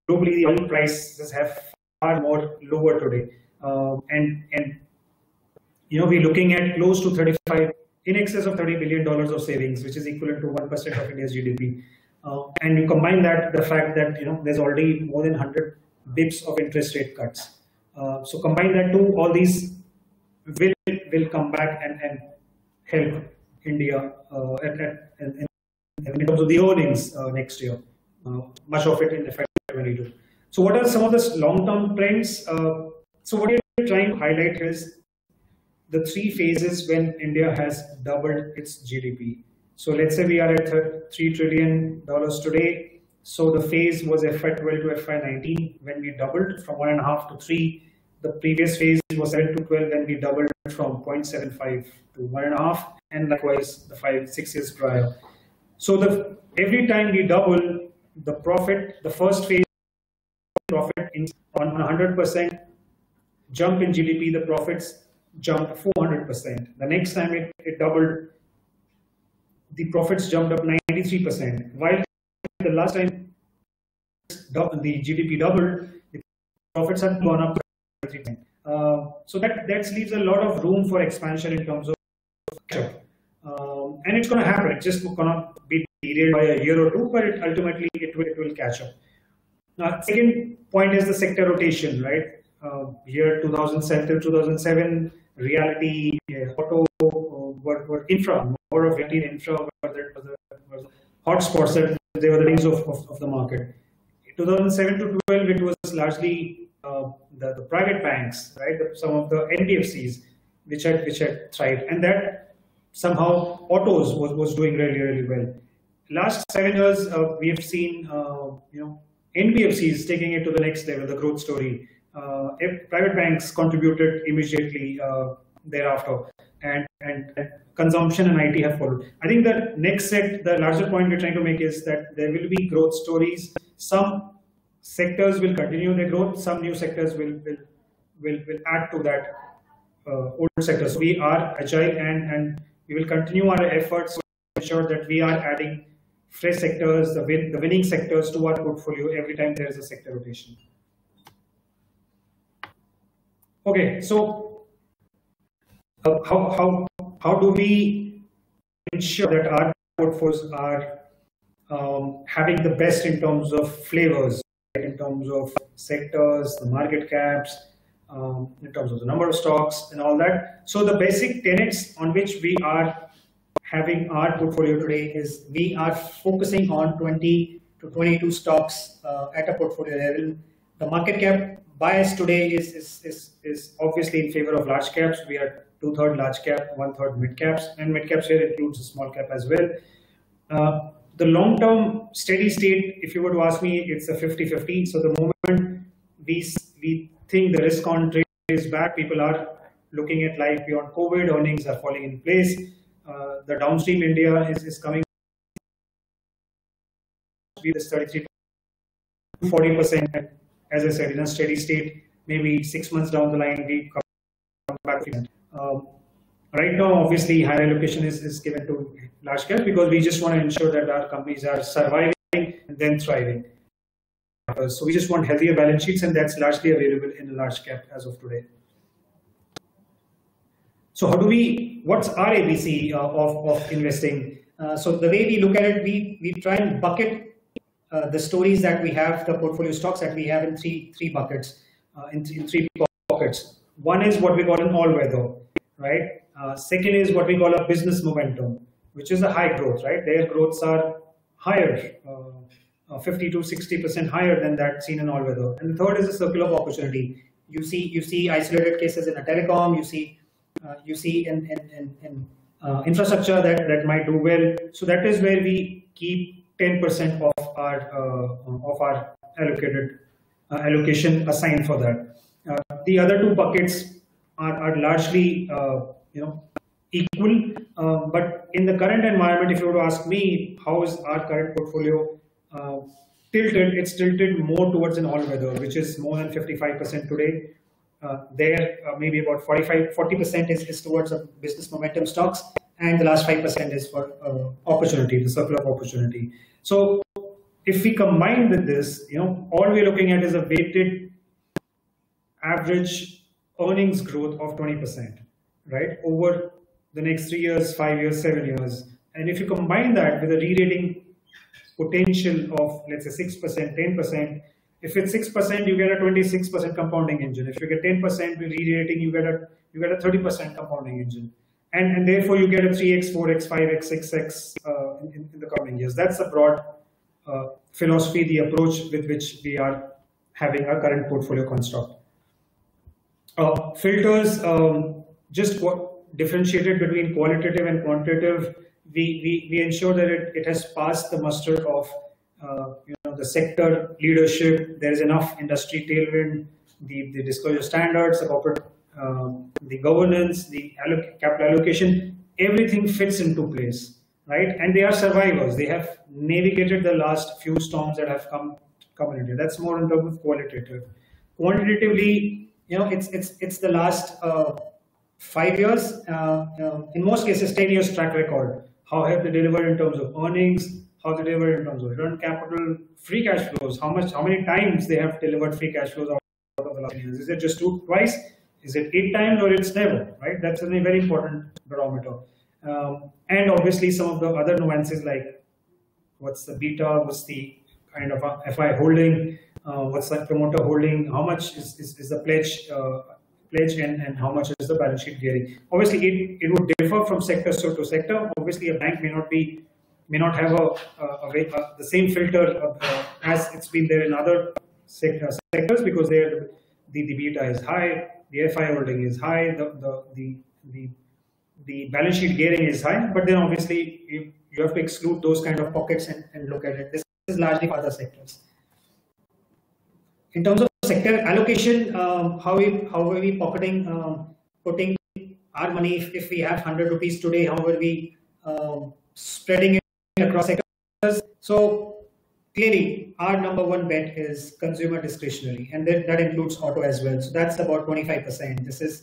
globally the oil prices have far more lower today, uh, and and you know we're looking at close to thirty-five, in excess of thirty billion dollars of savings, which is equivalent to one percent of India's G D P, uh, and you combine that the fact that you know there's already more than one hundred bips of interest rate cuts, uh, so combine that to all these will will come back and and. help India uh, at, at, in, in terms of the earnings uh, next year, uh, much of it in F Y twenty-two. So what are some of the long-term trends? Uh, so what we're trying to highlight is the three phases when India has doubled its G D P. So let's say we are at three trillion dollars today. So the phase was F Y twelve to F Y nineteen when we doubled from one and a half to three. The previous phase was seven to twelve when we doubled from zero point seven five to one and a half, and likewise the five, six years prior. So the every time we double the profit, the first phase profit in, on one hundred percent jump in G D P, the profits jumped four hundred percent. The next time it, it doubled, the profits jumped up ninety-three percent. While the last time the G D P doubled, the profits had gone up. Uh, so that, that leaves a lot of room for expansion in terms of catch-up. Um, and it's going to happen. It just cannot be delayed by a year or two, but it ultimately it will, it will catch up. Now, second point is the sector rotation, right? Uh, year two thousand seven, two thousand seven, reality, yeah, auto, uh, were, were infra, more of reality infra were the, were the hot spots, that they were the wings of, of, of the market. two thousand seven to twelve, it was largely Uh, the, the private banks, right? The, some of the N B F Cs, which had which had thrived, and that somehow autos was was doing really really well. Last seven years, uh, we have seen uh, you know N B F Cs taking it to the next level, the growth story. Uh, if private banks contributed immediately uh, thereafter, and, and and consumption and I T have followed. I think the next set, the larger point we're trying to make is that there will be growth stories. Some sectors will continue their growth. Some new sectors will will will, will add to that uh, old sectors. So we are agile and and we will continue our efforts to ensure that we are adding fresh sectors, the win, the winning sectors to our portfolio every time there is a sector rotation. Okay, so how how how do we ensure that our portfolios are um, having the best in terms of flavors, in terms of sectors, the market caps, um, in terms of the number of stocks and all that. So the basic tenets on which we are having our portfolio today is we are focusing on twenty to twenty-two stocks uh, at a portfolio level. The market cap bias today is, is, is, is obviously in favor of large caps. We are two-thirds large cap, one-third mid caps, and mid caps here includes a small cap as well. Uh, the long-term steady state, if you were to ask me, it's a fifty fifty. So the moment we, we think the risk on trade is back, people are looking at life beyond COVID, earnings are falling in place. Uh, the downstream India is, is coming with thirty-three to forty percent. As I said, in a steady state, maybe six months down the line, we come back to it. Um, right now, obviously, higher allocation is, is given to large caps because we just want to ensure that our companies are surviving and then thriving. Uh, so we just want healthier balance sheets, and that's largely available in large cap as of today. So how do we, what's our A B C uh, of, of investing? Uh, so the way we look at it, we, we try and bucket uh, the stories that we have, the portfolio stocks that we have in three, three buckets, uh, in, th in three pockets. One is what we call an all-weather, right? Uh, second is what we call a business momentum, which is a high growth, right? Their growths are higher, uh, fifty to sixty percent higher than that seen in all-weather. And the third is a circle of opportunity. You see, you see isolated cases in a telecom, you see Uh, you see in, in, in, in uh, infrastructure that, that might do well. So that is where we keep ten percent of our uh, of our allocated uh, allocation assigned for that. Uh, the other two buckets are, are largely uh, you know equal, uh, but in the current environment, if you were to ask me how is our current portfolio uh, tilted, it's tilted more towards an all-weather, which is more than fifty-five percent today. Uh, there uh, maybe about forty-five, forty percent is, is towards uh, business momentum stocks, and the last five percent is for uh, opportunity, the circle of opportunity. So if we combine with this, you know, all we're looking at is a weighted average earnings growth of twenty percent, right, over the next three years, five years, seven years. And if you combine that with a re-rating potential of, let's say, six percent, ten percent, if it's six percent, you get a twenty-six percent compounding engine. If you get ten percent re-rating, you get a you get a thirty percent compounding engine, and and therefore you get a three X, four X, five X, six X uh, in, in the coming years. That's the broad uh, philosophy, the approach with which we are having our current portfolio construct. Uh, filters um, just differentiated between qualitative and quantitative. We we we ensure that it it has passed the muster of Uh, you know, the sector leadership. There is enough industry tailwind, the, the disclosure standards, the corporate, um, the governance, the alloc capital allocation, everything fits into place, right? And they are survivors. They have navigated the last few storms that have come come into. That's more in terms of qualitative. Quantitatively, you know, it's it's it's the last uh, five years, uh, uh, in most cases, ten years track record. How have they delivered in terms of earnings? How they deliver in terms of return capital, free cash flows, how much, how many times they have delivered free cash flows out of the last years? Is it just two, twice? Is it eight times, or it's never, right? That's a very important barometer. Um, and obviously some of the other nuances like what's the beta, what's the kind of a F I holding, uh, what's the promoter holding, how much is, is, is the pledge, uh, pledge and, and how much is the balance sheet gearing. Obviously it, it would differ from sector to sector. Obviously a bank may not be may not have a, a, a, a, the same filter of, uh, as it's been there in other sector, sectors because the, the beta is high, the F I holding is high, the, the, the, the, the balance sheet gearing is high, but then obviously you, you have to exclude those kind of pockets and, and look at it. This is largely for other sectors. In terms of sector allocation, um, how, we, how are we pocketing, um, putting our money? If, if we have one hundred rupees today, how are we um, spreading it across sectors? So clearly our number one bet is consumer discretionary, and that, that includes auto as well. So that's about twenty-five percent. This is,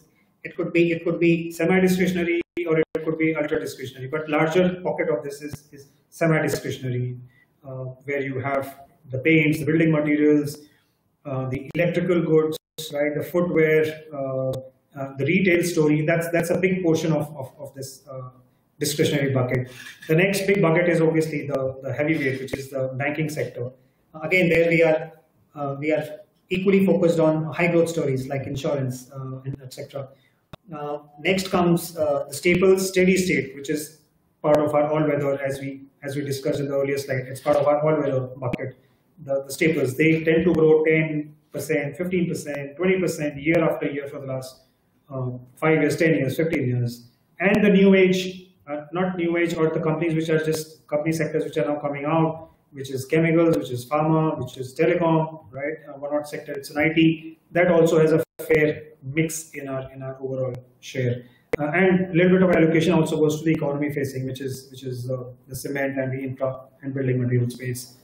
it could be it could be semi-discretionary or it could be ultra-discretionary, but larger pocket of this is, is semi-discretionary, uh, where you have the paints, the building materials, uh, the electrical goods, right? The footwear, uh, uh, the retail story, that's that's a big portion of, of, of this uh, discretionary bucket. The next big bucket is obviously the, the heavyweight, which is the banking sector. Again, there we are, uh, we are equally focused on high growth stories like insurance, uh, et cetera. Uh, next comes uh, the staples, steady state, which is part of our all-weather, as we as we discussed in the earlier slide. It's part of our all-weather bucket. The, the staples, they tend to grow ten percent, fifteen percent, twenty percent year after year for the last um, five years, ten years, fifteen years. And the new age, uh, not new age, or the companies which are just company sectors which are now coming out, which is chemicals, which is pharma, which is telecom, right? Uh, one odd sector, it's an I T. That also has a fair mix in our in our overall share. Uh, and a little bit of allocation also goes to the economy facing, which is which is uh, the cement and the infra and building material space.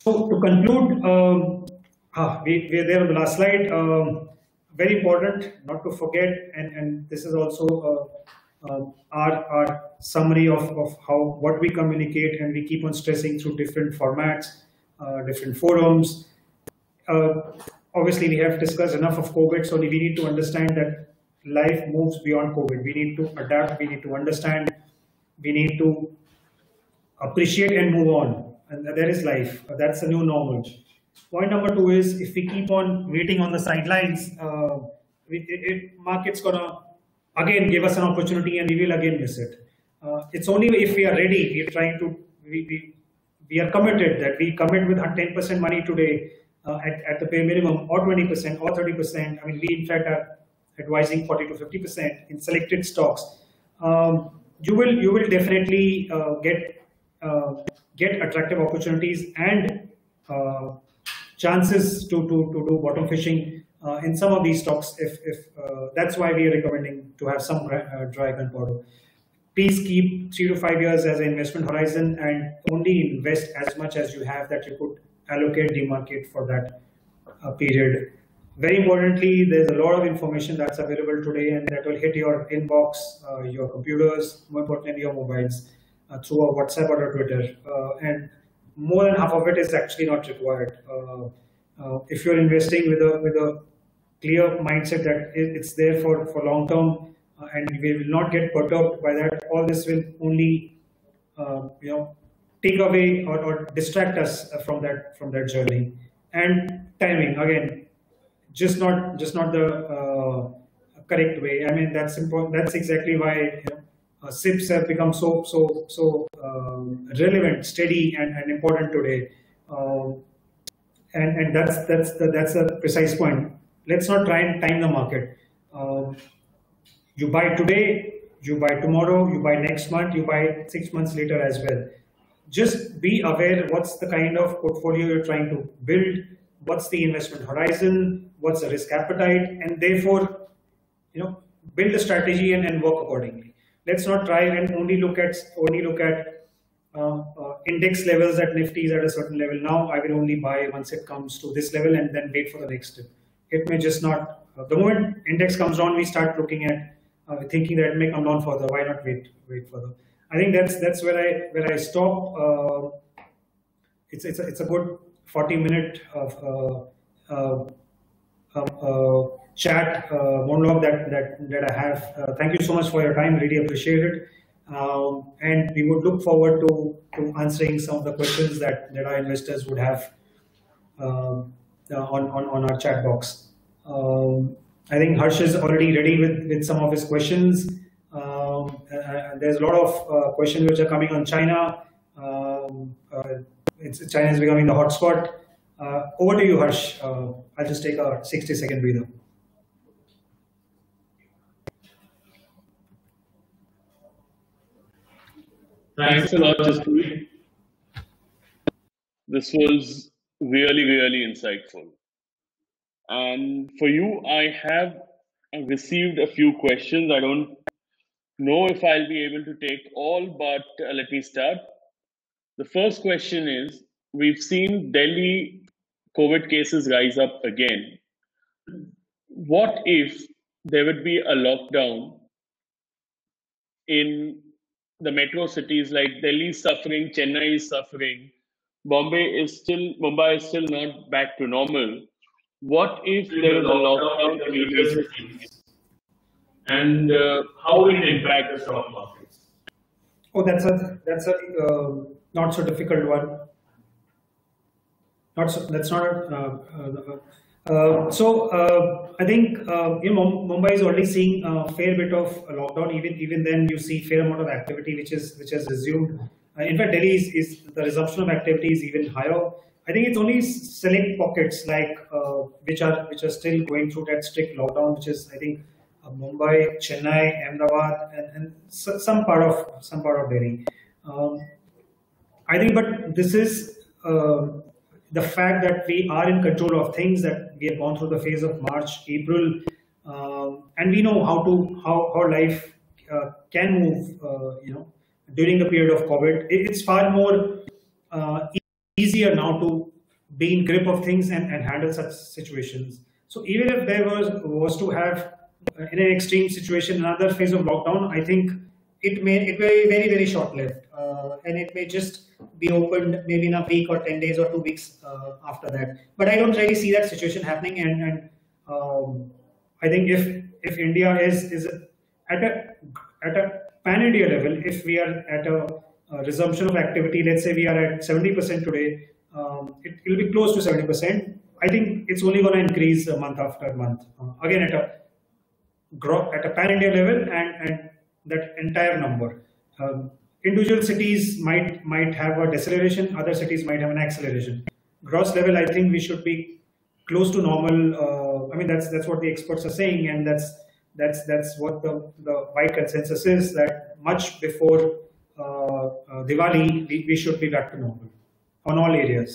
So to conclude, um, ah, we, we're there on the last slide. Um, very important not to forget, and, and this is also uh, uh, our, our summary of, of how what we communicate, and we keep on stressing through different formats, uh, different forums. Uh, obviously, we have discussed enough of COVID, so we need to understand that life moves beyond COVID. We need to adapt, we need to understand, we need to appreciate and move on. And there is life. That's a new normal. Point number two is, if we keep on waiting on the sidelines, uh, it, it, market's gonna again give us an opportunity and we will again miss it. Uh, it's only if we are ready, we are trying to, we, we, we are committed, that we commit with ten percent money today uh, at, at the bare minimum, or twenty percent or thirty percent. I mean, we in fact are advising forty to fifty percent in selected stocks. Um, you will you will definitely uh, get uh, get attractive opportunities and uh, chances to, to to do bottom fishing uh, in some of these stocks. If if uh, that's why we are recommending to have some uh, dry gunpowder. Please keep three to five years as an investment horizon, and only invest as much as you have that you could allocate the market for that uh, period. Very importantly, there's a lot of information that's available today, and that will hit your inbox, uh, your computers, more importantly your mobiles, uh, through our WhatsApp or Twitter. Uh, and more than half of it is actually not required. Uh, uh, if you're investing with a with a clear mindset that it's there for for long term, uh, and we will not get perturbed by that, all this will only uh, you know take away or, or distract us from that from that journey. And timing again. Just not, just not the uh, correct way. I mean, that's important. That's exactly why you know, uh, S I Ps have become so, so, so uh, relevant, steady, and, and important today. Uh, and and that's that's the, that's a precise point. Let's not try and time the market. Uh, you buy today, you buy tomorrow, you buy next month, you buy six months later as well. Just be aware what's the kind of portfolio you're trying to build. What's the investment horizon? What's the risk appetite? And therefore, you know, build a strategy and, and work accordingly. Let's not try and only look at only look at uh, uh, index levels. At Nifty is at a certain level now. I will only buy once it comes to this level, and then wait for the next step. It may just not. Uh, the moment index comes down, we start looking at uh, thinking that it may come down further. Why not wait wait further? I think that's that's where I where I stop. Uh, it's it's a, it's a good forty minute of uh, uh, uh, uh, chat uh, monologue that that that I have. Uh, thank you so much for your time. Really appreciate it. Um, and we would look forward to, to answering some of the questions that that our investors would have um, uh, on, on on our chat box. Um, I think Harsh is already ready with with some of his questions. Um, and there's a lot of uh, questions which are coming on China. Um, uh, It's, China is becoming the hotspot. Uh, over to you, Harsh. Uh, I'll just take a sixty second breather. Thanks a lot, Jaspreet. This was really, really insightful. And for you, I have received a few questions. I don't know if I'll be able to take all, but uh, let me start. The first question is, we've seen Delhi COVID cases rise up again. What if there would be a lockdown in the metro cities? Like Delhi is suffering, Chennai is suffering, Bombay is still, Mumbai is still not back to normal. what if there is a lockdown in the major cities, and uh, how will it impact the stock markets? Oh, that's a that's a uh, not so difficult one. Not so, that's not. Uh, uh, uh, so uh, I think uh, you know, Mumbai is already seeing a fair bit of a lockdown. Even even then, you see fair amount of activity which is which has resumed. Uh, in fact, Delhi is, is the resumption of activity is even higher. I think it's only select pockets like uh, which are which are still going through that strict lockdown, which is I think uh, Mumbai, Chennai, Ahmedabad, and, and so, some part of some part of Delhi. Um, I think, but this is uh, the fact that we are in control of things, that we have gone through the phase of March, April, um, and we know how to how how life uh, can move. Uh, you know, during the period of COVID, it's far more Uh, easier now to be in grip of things and, and handle such situations. So even if there was was to have uh, in an extreme situation another phase of lockdown, I think it may it may be very very short lived, uh, and it may just be opened maybe in a week or ten days or two weeks uh, after that. But I don't really see that situation happening, and and um, I think if if India is is at a at a pan-India level, if we are at a Uh, resumption of activity, let's say we are at seventy percent today, um, it will be close to seventy percent. I think it's only going to increase uh, month after month. Uh, again, at a grow at a pan-India level, and and that entire number. Um, individual cities might might have a deceleration, other cities might have an acceleration. Gross level, I think we should be close to normal. Uh, I mean, that's that's what the experts are saying, and that's that's that's what the the wide consensus is, that much before Uh, uh, Diwali, we, we should be back to normal on all areas.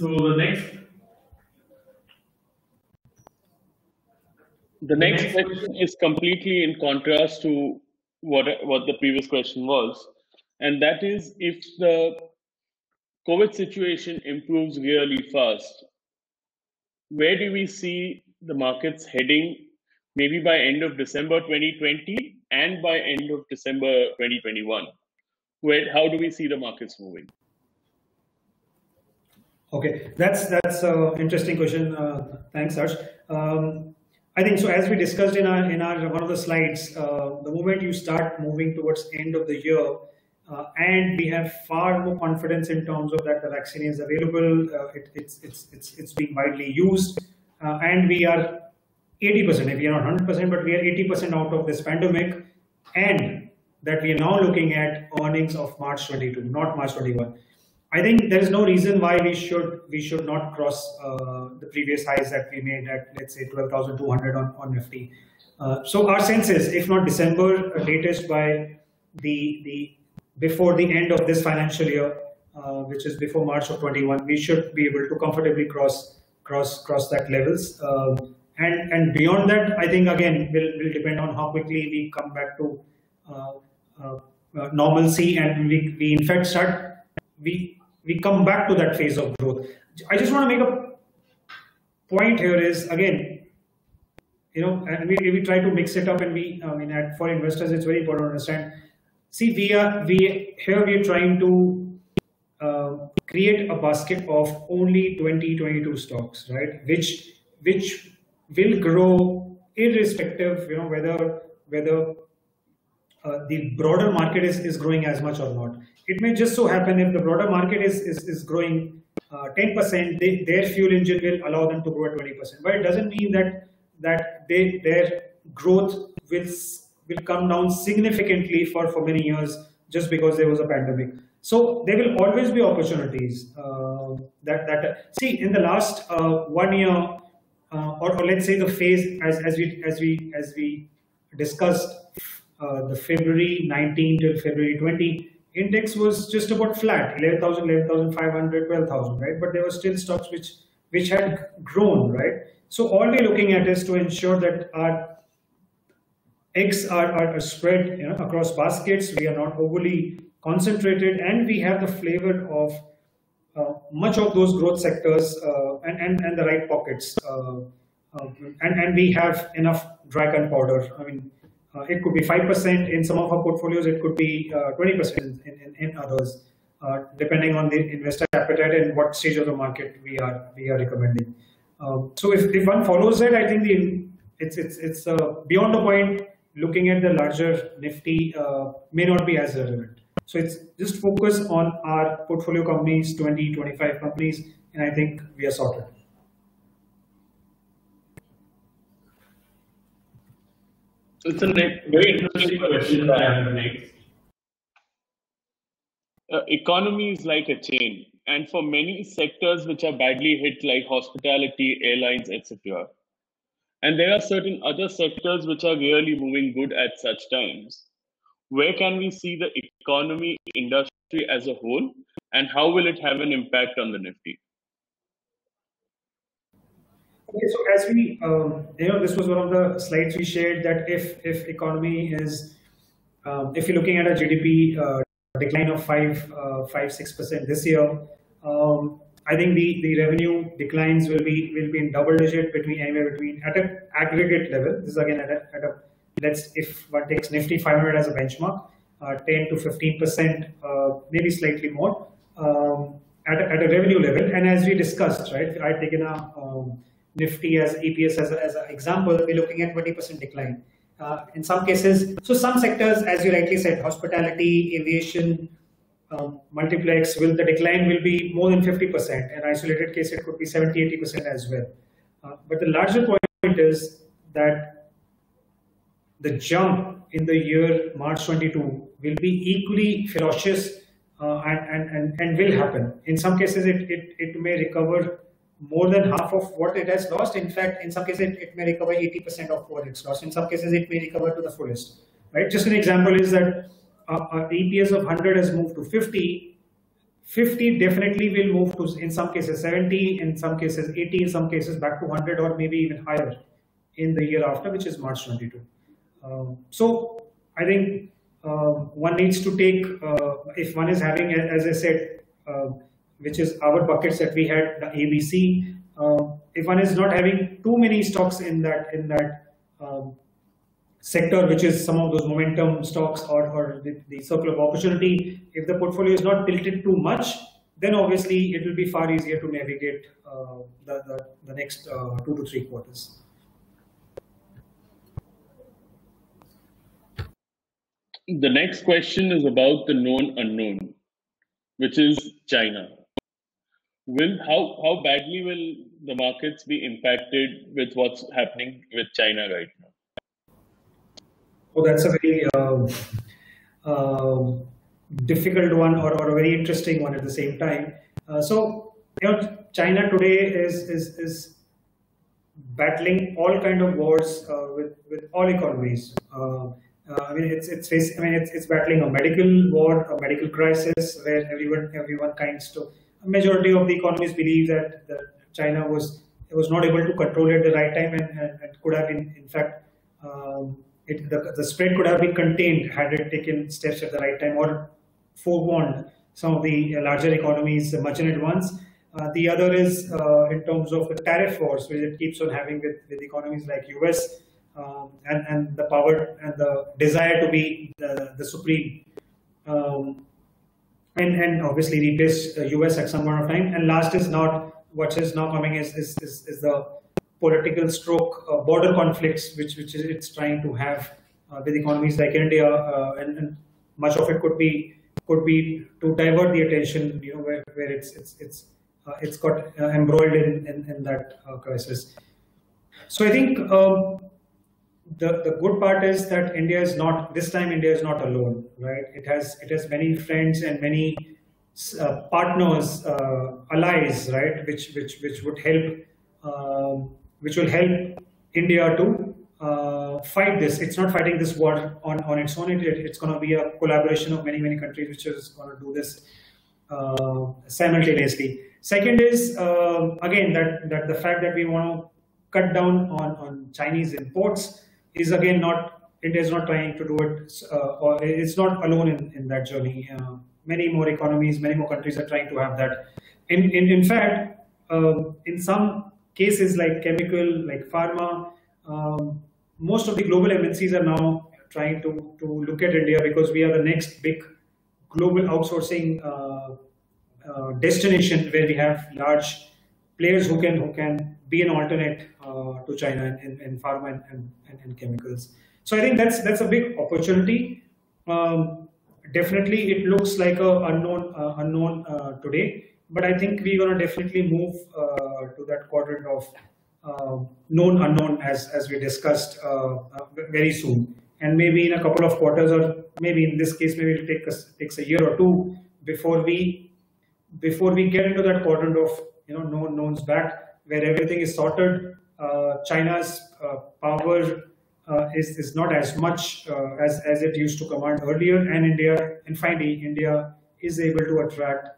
So the next, the next question is completely in contrast to what what the previous question was, and that is, if the COVID situation improves really fast, where do we see the markets heading? Maybe by end of December twenty twenty. And by end of December twenty twenty-one, where how do we see the markets moving? Okay, that's that's an interesting question. Uh, thanks, Harsh. Um, I think so. As we discussed in our in our one of the slides, uh, the moment you start moving towards end of the year, uh, and we have far more confidence in terms of that the vaccine is available, uh, it, it's it's it's it's being widely used, uh, and we are eighty percent, if we are not one hundred percent, but we are eighty percent out of this pandemic, and that we are now looking at earnings of March twenty-two, not March twenty-one. I think there is no reason why we should we should not cross uh, the previous highs that we made at, let's say, twelve thousand two hundred on on Nifty. Uh, so our sense is, if not December, latest by the the before the end of this financial year, uh, which is before March of twenty-one, we should be able to comfortably cross cross cross that levels. Uh, And and beyond that, I think again will will depend on how quickly we come back to uh, uh, uh, normalcy, and we we in fact start we we come back to that phase of growth. I just want to make a point here is, again, you know, and we we try to mix it up, and we I mean at, for investors it's very important to understand. See, we are we here we are trying to uh, create a basket of only twenty, twenty-two stocks, right? Which which will grow irrespective, you know, whether whether uh, the broader market is is growing as much or not. It may just so happen, if the broader market is is, is growing uh, ten percent, they, their fuel engine will allow them to grow at twenty percent. But it doesn't mean that that they their growth will will come down significantly for for many years just because there was a pandemic. So there will always be opportunities. Uh, that that see in the last uh, one year. Uh, or, or let's say the phase as as we as we as we discussed, uh, the February nineteen till February twenty index was just about flat, eleven thousand, eleven thousand five hundred, twelve thousand, right? But there were still stocks which which had grown, right? So all we're looking at is to ensure that our X are, are, are spread, you know, across baskets. We are not overly concentrated, and we have the flavor of Uh, much of those growth sectors uh, and, and and the right pockets, uh, uh, and and we have enough dry gunpowder. I mean, uh, it could be five percent in some of our portfolios. It could be twenty uh, percent in, in in others. uh, depending on the investor appetite and what stage of the market we are we are recommending. Uh, so if, if one follows that, I think the it's it's it's uh, beyond the point. Looking at the larger Nifty uh, may not be as relevant. So it's just focus on our portfolio companies, twenty, twenty-five companies, and I think we are sorted. So it's a very interesting question that I have next. Uh, economy is like a chain, and for many sectors which are badly hit, like hospitality, airlines, et cetera. And there are certain other sectors which are really moving good at such times. Where can we see the economy industry as a whole, and how will it have an impact on the Nifty? Okay, so as we, um, you know, this was one of the slides we shared that if if economy is, um, if you're looking at a G D P uh, decline of five, uh, five, six percent this year. Um, I think the, the revenue declines will be will be in double digit between anywhere between at an aggregate level. This is again at a, at a let's if one takes Nifty five hundred as a benchmark, uh, ten to fifteen percent, uh, maybe slightly more um, at a, at a revenue level. And as we discussed, right, I've taken a um, Nifty as E P S as a, as an example. We're looking at twenty percent decline uh, in some cases. So some sectors, as you rightly said, hospitality, aviation. Um, multiplex will the decline will be more than fifty percent. In isolated case, it could be seventy, eighty percent as well. Uh, but the larger point is that the jump in the year March twenty-two will be equally ferocious uh, and, and, and, and will happen. In some cases, it, it, it may recover more than half of what it has lost. In fact, in some cases, it, it may recover eighty percent of what it's lost. In some cases, it may recover to the fullest. Right? Just an example is that Uh, our E P S of one hundred has moved to fifty. fifty definitely will move to, in some cases, seventy, in some cases, eighty, in some cases, back to one hundred or maybe even higher in the year after, which is March twenty-two. Um, so I think um, one needs to take, uh, if one is having, as I said, uh, which is our buckets that we had, the A B C, uh, if one is not having too many stocks in that, in that, um, sector, which is some of those momentum stocks or, or the, the circle of opportunity, if the portfolio is not tilted too much, then obviously it will be far easier to navigate uh, the, the, the next uh, two to three quarters. The next question is about the known unknown, which is China. Will how, how badly will the markets be impacted with what's happening with China right now? Oh, that's a very uh, uh, difficult one, or, or a very interesting one at the same time. Uh, so, you know, China today is is is battling all kind of wars uh, with with all economies. Uh, uh, I mean, it's it's I mean, it's it's battling a medical war, a medical crisis, where everyone everyone kinds to a majority of the economies believe that, that China was was not able to control it at the right time, and, and, and could have been, in fact. Um, It, the, the spread could have been contained had it taken steps at the right time or forewarned some of the larger economies much in advance. Uh, the other is uh, in terms of the tariff wars, which it keeps on having with, with economies like U S um, and, and the power and the desire to be the, the supreme. Um, and, and obviously replace the U S at some point of time. And last is not, what is now coming is, is, is, is the political stroke, uh, border conflicts, which which it's trying to have uh, with economies like India, uh, and, and much of it could be could be to divert the attention, you know, where, where it's it's it's uh, it's got uh, embroiled in in, in that uh, crisis. So I think um, the the good part is that India is not this time. India is not alone, right? It has it has many friends and many uh, partners, uh, allies, right? Which which which would help. Um, which will help India to uh, fight this. It's not fighting this war on, on its own. It, it's going to be a collaboration of many, many countries which is going to do this uh, simultaneously. Second is, uh, again, that, that the fact that we want to cut down on, on Chinese imports is, again, not, India is not trying to do it, uh, or it's not alone in, in that journey. Uh, many more economies, many more countries are trying to have that. In, in, in fact, uh, in some cases like chemical, like pharma, um, most of the global M N Cs are now trying to, to look at India because we are the next big global outsourcing uh, uh, destination where we have large players who can who can be an alternate uh, to China in, in pharma and, and, and chemicals. So I think that's that's a big opportunity. Um, definitely, it looks like a unknown uh, unknown uh, today, but I think we're gonna definitely move uh, to that quadrant of uh, known unknown as as we discussed uh, uh, very soon. And maybe in a couple of quarters, or maybe in this case, maybe it take us takes a year or two before we before we get into that quadrant of you know known knowns back, where everything is sorted. Uh, China's uh, power uh, is is not as much uh, as as it used to command earlier, and India and finally India is able to attract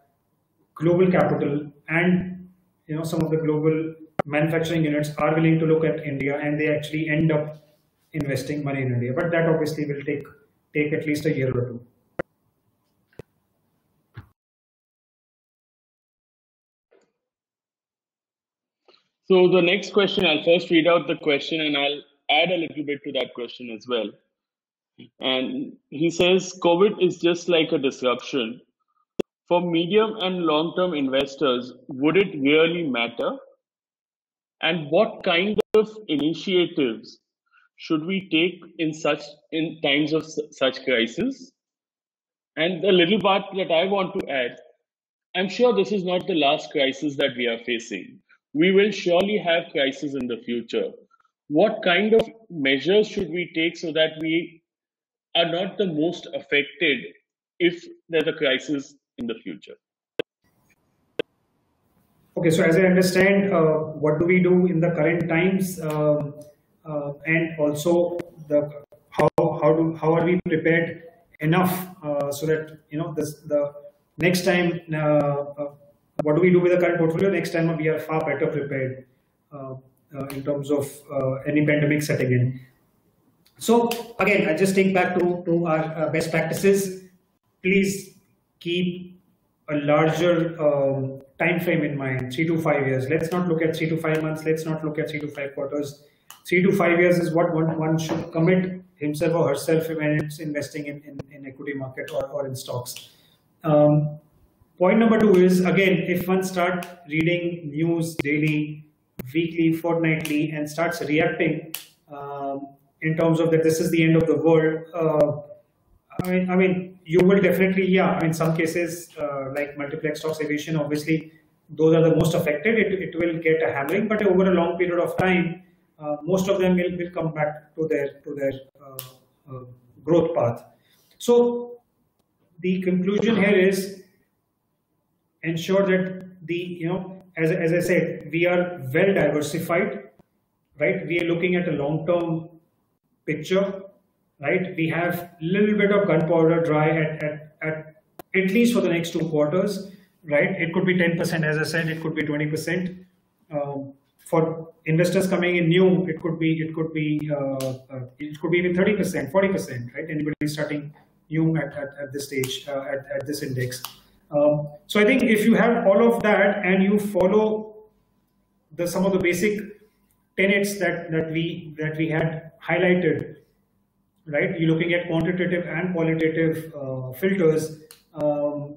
global capital, and you know some of the global manufacturing units are willing to look at India, and they actually end up investing money in India, but that obviously will take take at least a year or two. So the next question, I'll first read out the question and I'll add a little bit to that question as well. And he says, COVID is just like a disruption. For medium and long-term investors, would it really matter? And what kind of initiatives should we take in such in times of such crisis? And the little part that I want to add, I'm sure this is not the last crisis that we are facing. We will surely have crises in the future. What kind of measures should we take so that we are not the most affected if there's a crisis in the future? Okay, so as I understand, uh, what do we do in the current times? Um, Uh, and also, the how how do how are we prepared enough uh, so that you know this the next time uh, uh, what do we do with the current portfolio? Next time we are far better prepared uh, uh, in terms of uh, any pandemic setting in. So again, I just think back to to our uh, best practices. Please keep a larger um, time frame in mind, three to five years. Let's not look at three to five months. Let's not look at three to five quarters. Three to five years is what one, one should commit himself or herself when it's investing in, in, in equity market or, or in stocks. Um, point number two is, again, if one starts reading news daily, weekly, fortnightly, and starts reacting um, in terms of that this is the end of the world, uh, I mean, I mean, you will definitely, yeah, I mean, some cases uh, like multiplex stocks, aviation, obviously, those are the most affected. It, it will get a hammering, but over a long period of time, Uh, most of them will, will come back to their to their uh, uh, growth path. So the conclusion here is ensure that the you know as as I said, we are well diversified, right? We are looking at a long term picture, right? We have little bit of gunpowder dry at at at at least for the next two quarters, right? It could be ten percent, as I said. It could be twenty percent. Um, For investors coming in new, it could be it could be uh, uh, it could be even thirty percent, forty percent, right? Anybody starting new at, at, at this stage uh, at, at this index. Um, so I think if you have all of that and you follow the some of the basic tenets that that we that we had highlighted, right? You're looking at quantitative and qualitative uh, filters. Um,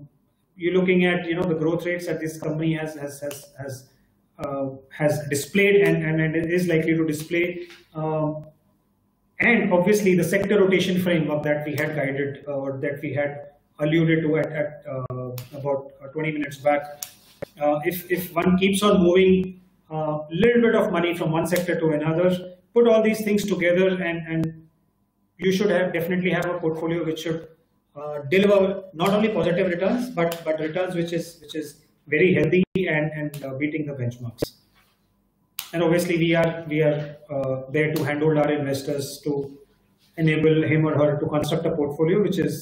you're looking at you know the growth rates that this company has has has has. Uh, has displayed and, and, and is likely to display, um, and obviously the sector rotation framework that we had guided uh, or that we had alluded to at, at uh, about twenty minutes back. Uh, if, if one keeps on moving a uh, little bit of money from one sector to another, put all these things together, and, and you should have definitely have a portfolio which should uh, deliver not only positive returns, but, but returns which is, which is very healthy and, and uh, beating the benchmarks. And obviously we are we are uh, there to handhold our investors to enable him or her to construct a portfolio which is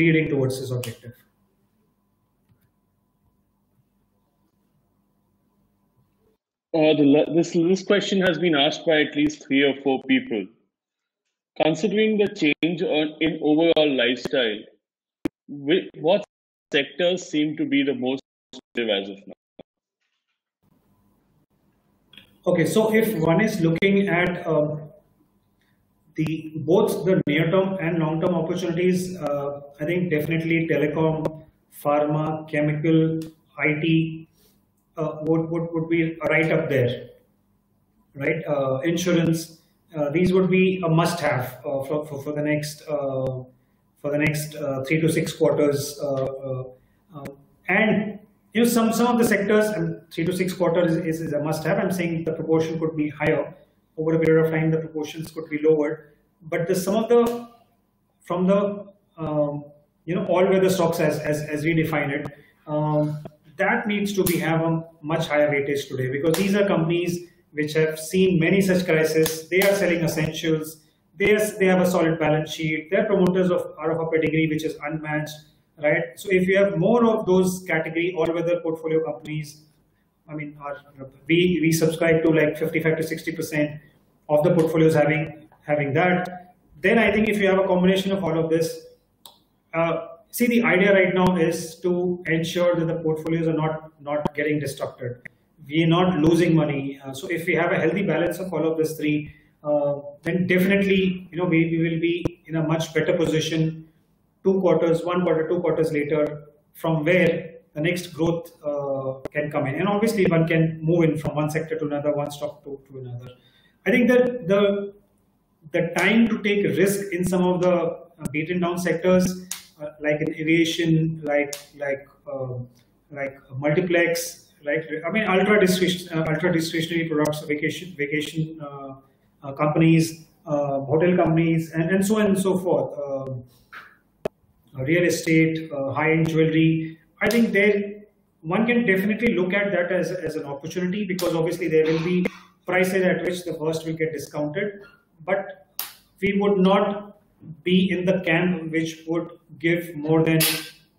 leading towards his objective. Uh, the, this, this question has been asked by at least three or four people. Considering the change on, in overall lifestyle, which, what sectors seem to be the most as of now? Okay, so if one is looking at um, the both the near-term and long-term opportunities, uh, I think definitely telecom, pharma, chemical, I T uh, would, would, would be right up there, right? Uh, insurance, uh, these would be a must-have uh, for, for, for the next uh, for the next uh, three to six quarters. Uh, uh, and you know, some, some of the sectors, um, three to six quarters is, is a must-have. I'm saying the proportion could be higher. Over a period of time, the proportions could be lowered. But the, some of the, from the, um, you know, all-weather stocks as, as, as we define it, um, that needs to be have a much higher weightage today, because these are companies which have seen many such crises. They are selling essentials. They, are, they have a solid balance sheet. They're promoters of, are of a pedigree which is unmatched, right? So if you have more of those category all-weather portfolio companies, I mean, our, we, we subscribe to like fifty-five to sixty percent of the portfolios having having that. Then I think if you have a combination of all of this, uh, see, the idea right now is to ensure that the portfolios are not, not getting disrupted. We are not losing money. Uh, so if we have a healthy balance of all of these three, uh, then definitely, you know, we, we will be in a much better position two quarters, one quarter, two quarters later, from where the next growth uh, can come in. And obviously one can move in from one sector to another, one stock to, to another. I think that the the time to take risk in some of the beaten down sectors, uh, like in aviation, like like uh, like multiplex, like I mean ultra discretionary, uh, ultra discretionary products, vacation vacation uh, uh, companies, uh, hotel companies, and, and so on and so forth. Uh, real estate, uh, high-end jewelry. I think there one can definitely look at that as, as an opportunity, because obviously there will be prices at which the first will get discounted, but we would not be in the camp which would give more than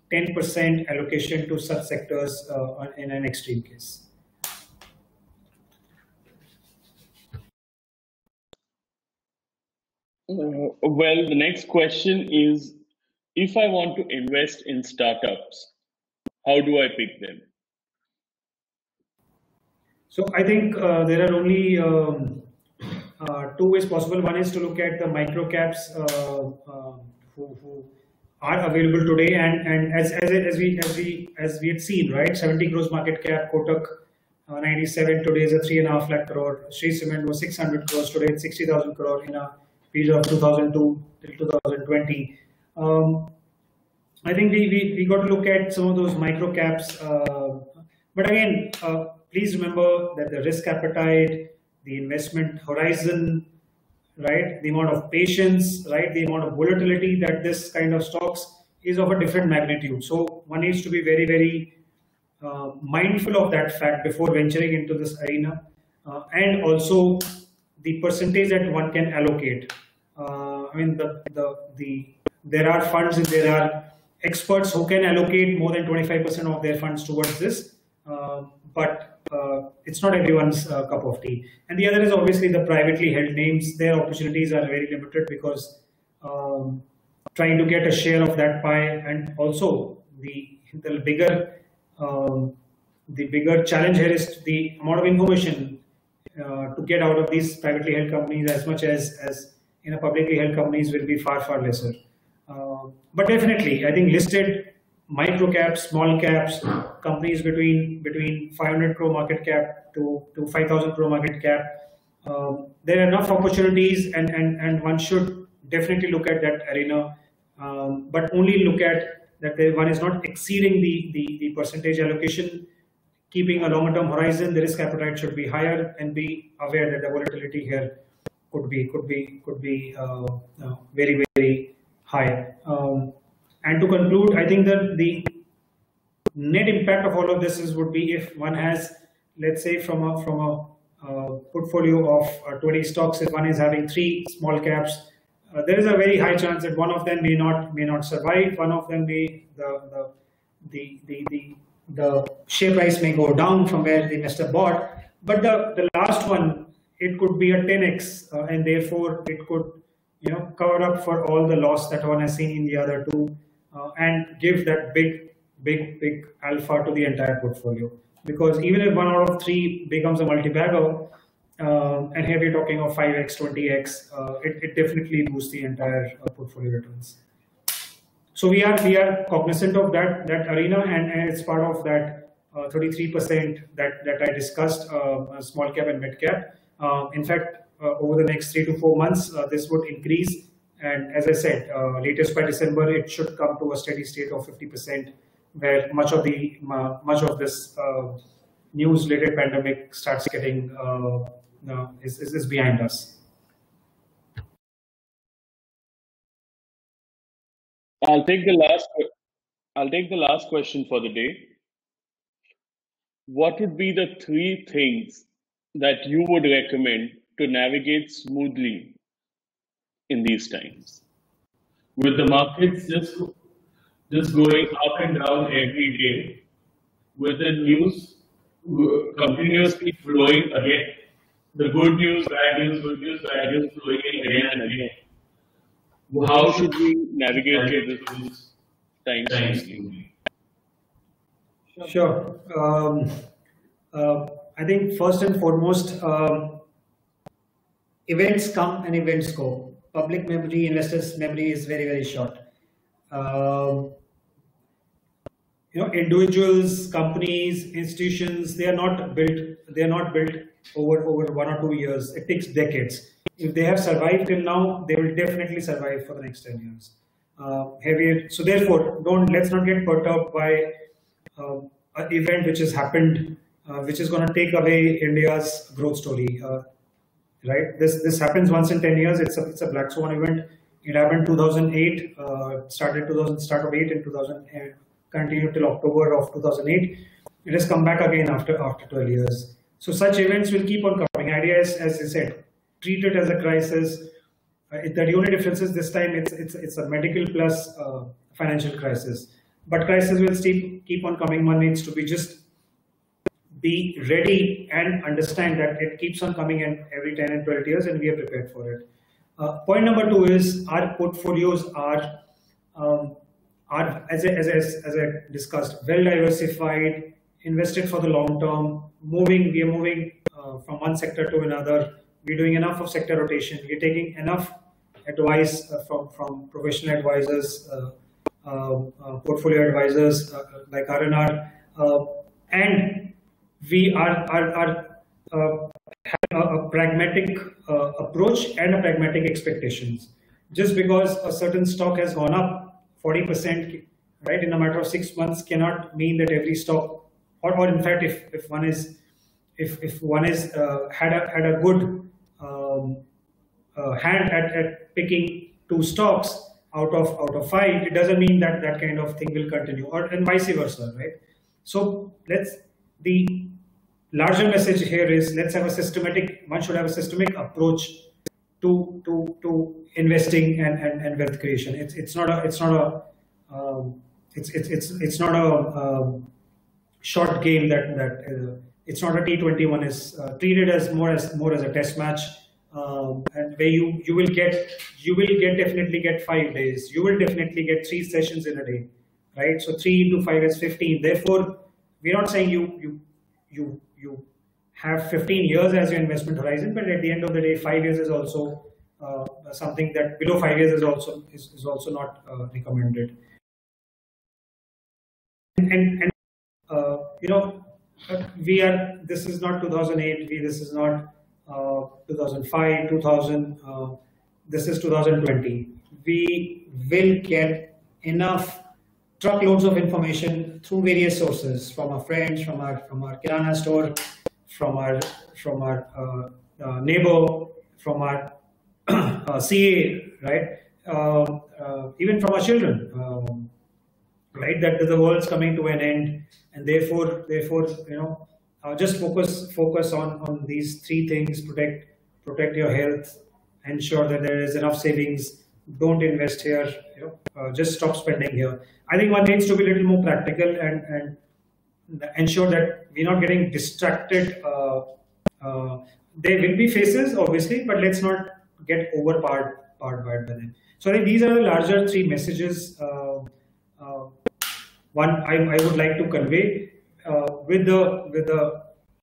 ten percent allocation to such sectors uh, in an extreme case. Well, the next question is, if I want to invest in startups, how do I pick them? So I think uh, there are only um, uh, two ways possible. One is to look at the micro caps uh, uh, who, who are available today, and and as as as we as we as we had seen, right, seventy crores market cap, Kotak uh, ninety-seven today is a three and a half lakh crore. Shree Cement was six hundred crores today, it's sixty thousand crore in a period of two thousand two till two thousand twenty. Um, I think we, we, we got to look at some of those micro caps, uh, but again, uh, please remember that the risk appetite, the investment horizon, right, the amount of patience, right, the amount of volatility that this kind of stocks is of a different magnitude. So one needs to be very, very uh, mindful of that fact before venturing into this arena, uh, and also the percentage that one can allocate. Uh, I mean, the, the, the, there are funds and there are experts who can allocate more than twenty-five percent of their funds towards this, uh, but uh, it's not everyone's uh, cup of tea. And the other is obviously the privately held names. Their opportunities are very limited, because um, trying to get a share of that pie, and also the the bigger um, the bigger challenge here is the amount of information uh, to get out of these privately held companies as much as as in a publicly held companies will be far far lesser. Uh, but definitely, I think listed micro caps, small caps, companies between between five hundred crore market cap to, to five thousand crore market cap, um, there are enough opportunities, and, and, and one should definitely look at that arena, um, but only look at that one is not exceeding the, the, the percentage allocation, keeping a longer term horizon. The risk appetite should be higher, and be aware that the volatility here could be could be could be uh, uh, very very high. Um, and to conclude, I think that the net impact of all of this is would be if one has, let's say, from a from a uh, portfolio of uh, twenty stocks, if one is having three small caps, uh, there is a very high chance that one of them may not may not survive. One of them may the the the the the share price may go down from where the investor bought, but the the last one, it could be a ten X, uh, and therefore it could, you know, cover up for all the loss that one has seen in the other two, uh, and give that big, big, big alpha to the entire portfolio. Because even if one out of three becomes a multi-bagger, Uh, and here we're talking of five X, twenty X. Uh, it, it definitely boosts the entire uh, portfolio returns. So we are we are cognizant of that that arena, and, and it's part of that uh, thirty-three percent that that I discussed, uh, small cap and mid cap. Uh, in fact, uh, over the next three to four months, uh, this would increase, and as I said, uh, latest by December, it should come to a steady state of fifty percent, where much of the uh, much of this uh, news-related pandemic starts getting uh, uh, is, is is behind us. I'll take the last. I'll take the last question for the day. What would be the three things that you would recommend to navigate smoothly in these times, with the markets just just going up and down every day, with the news continuously flowing again, the good news, bad news, good news, bad news flowing in again and again? How should we navigate through this time? Sure. Um, uh, I think first and foremost, um, events come and events go. Public memory, investors' memory is very, very short. Um, you know, individuals, companies, institutions, they are not built. They are not built over over one or two years. It takes decades. If they have survived till now, they will definitely survive for the next ten years. Uh, heavier, so therefore, don't let's not get perturbed by uh, an event which has happened, uh, which is going to take away India's growth story. Uh, right? This this happens once in ten years. It's a it's a black swan event. It happened two thousand eight. Uh, started two thousand start of eight and two thousand and continued till October of two thousand eight. It has come back again after after twelve years. So such events will keep on coming. Idea is, as I said, treat it as a crisis. Uh, it, the only difference is this time it's it's it's a medical plus uh, financial crisis. But crisis will still keep on coming. One needs to be just be ready and understand that it keeps on coming in every ten and twelve years, and we are prepared for it. Uh, point number two is our portfolios are um, are as I, as I, as I discussed, well diversified, invested for the long term. Moving, we are moving uh, from one sector to another. We're doing enough of sector rotation. We're taking enough advice uh, from from professional advisors, uh, uh, uh, portfolio advisors uh, like R and R, uh, and we are are, are uh, having a, a pragmatic uh, approach and a pragmatic expectations. Just because a certain stock has gone up forty percent, right, in a matter of six months, cannot mean that every stock, or or in fact, if if one is if if one is uh, had a had a good Um, uh, hand at, at picking two stocks out of out of five, it doesn't mean that that kind of thing will continue, or and vice versa, right? So let's the larger message here is let's have a systematic. One should have a systematic approach to to to investing and and, and wealth creation. It's it's not a it's not a um, it's it's it's it's not a um, short game that that. Uh, It's not a T twenty-one. Is uh, treated as more as more as a test match, um, and where you you will get you will get definitely get five days. You will definitely get three sessions in a day, right? So three into five is fifteen. Therefore, we're not saying you you you you have fifteen years as your investment horizon, but at the end of the day, five years is also uh, something that below five years is also is, is also not uh, recommended. And and, and uh, you know. But we are. This is not two thousand eight. We, this is not uh, two thousand five. two thousand. Uh, this is two thousand twenty. We will get enough truckloads of information through various sources, from our friends, from our from our kirana store, from our from our uh, uh, neighbor, from our uh, C A, right? Uh, uh, even from our children. Um, Right, that the world's coming to an end, and therefore, therefore, you know, uh, just focus, focus on on these three things: protect, protect your health, ensure that there is enough savings. Don't invest here, you know, uh, just stop spending here. I think one needs to be a little more practical and and ensure that we're not getting distracted. Uh, uh, there will be phases, obviously, but let's not get overpowered by them. So I think these are the larger three messages. Uh, uh, One I, I would like to convey uh, with the with the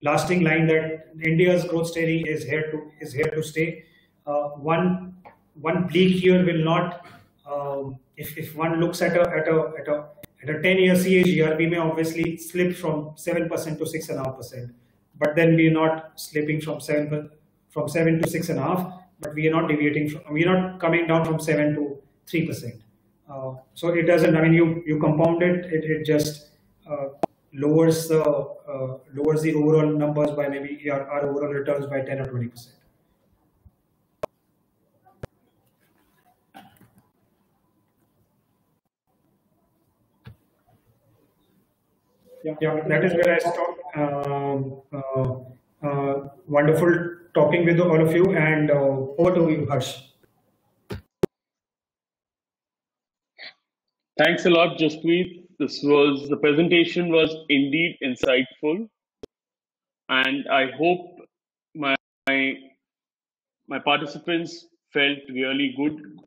lasting line that India's growth story is here to is here to stay. Uh, one one bleak year will not. Um, if if one looks at a at a at a at a ten year C A G R, we may obviously slip from seven percent to six and a half percent, but then we are not slipping from seven from seven to six and a half. But we are not deviating from, we are not coming down from seven to three percent. Uh, so it doesn't. I mean, you you compound it. It it just uh, lowers the uh, lowers the overall numbers by maybe our, our overall returns by ten or twenty percent. Yeah, yeah, that is where I stop. Um, uh, uh, wonderful talking with all of you, and uh, over to you, Harsh. Thanks a lot, Jaspreet. This was the presentation was indeed insightful, and I hope my my, my participants felt really good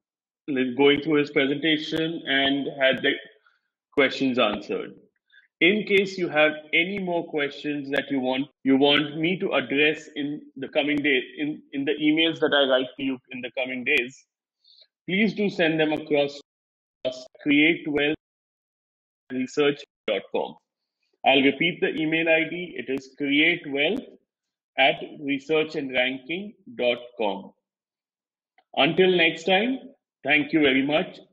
going through his presentation and had the questions answered. In case you have any more questions that you want you want me to address in the coming days, in in the emails that I write to you in the coming days, please do send them across createwealth at research dot com. I'll repeat the email I D. It is createwealth at research and ranking dot com. Until next time, thank you very much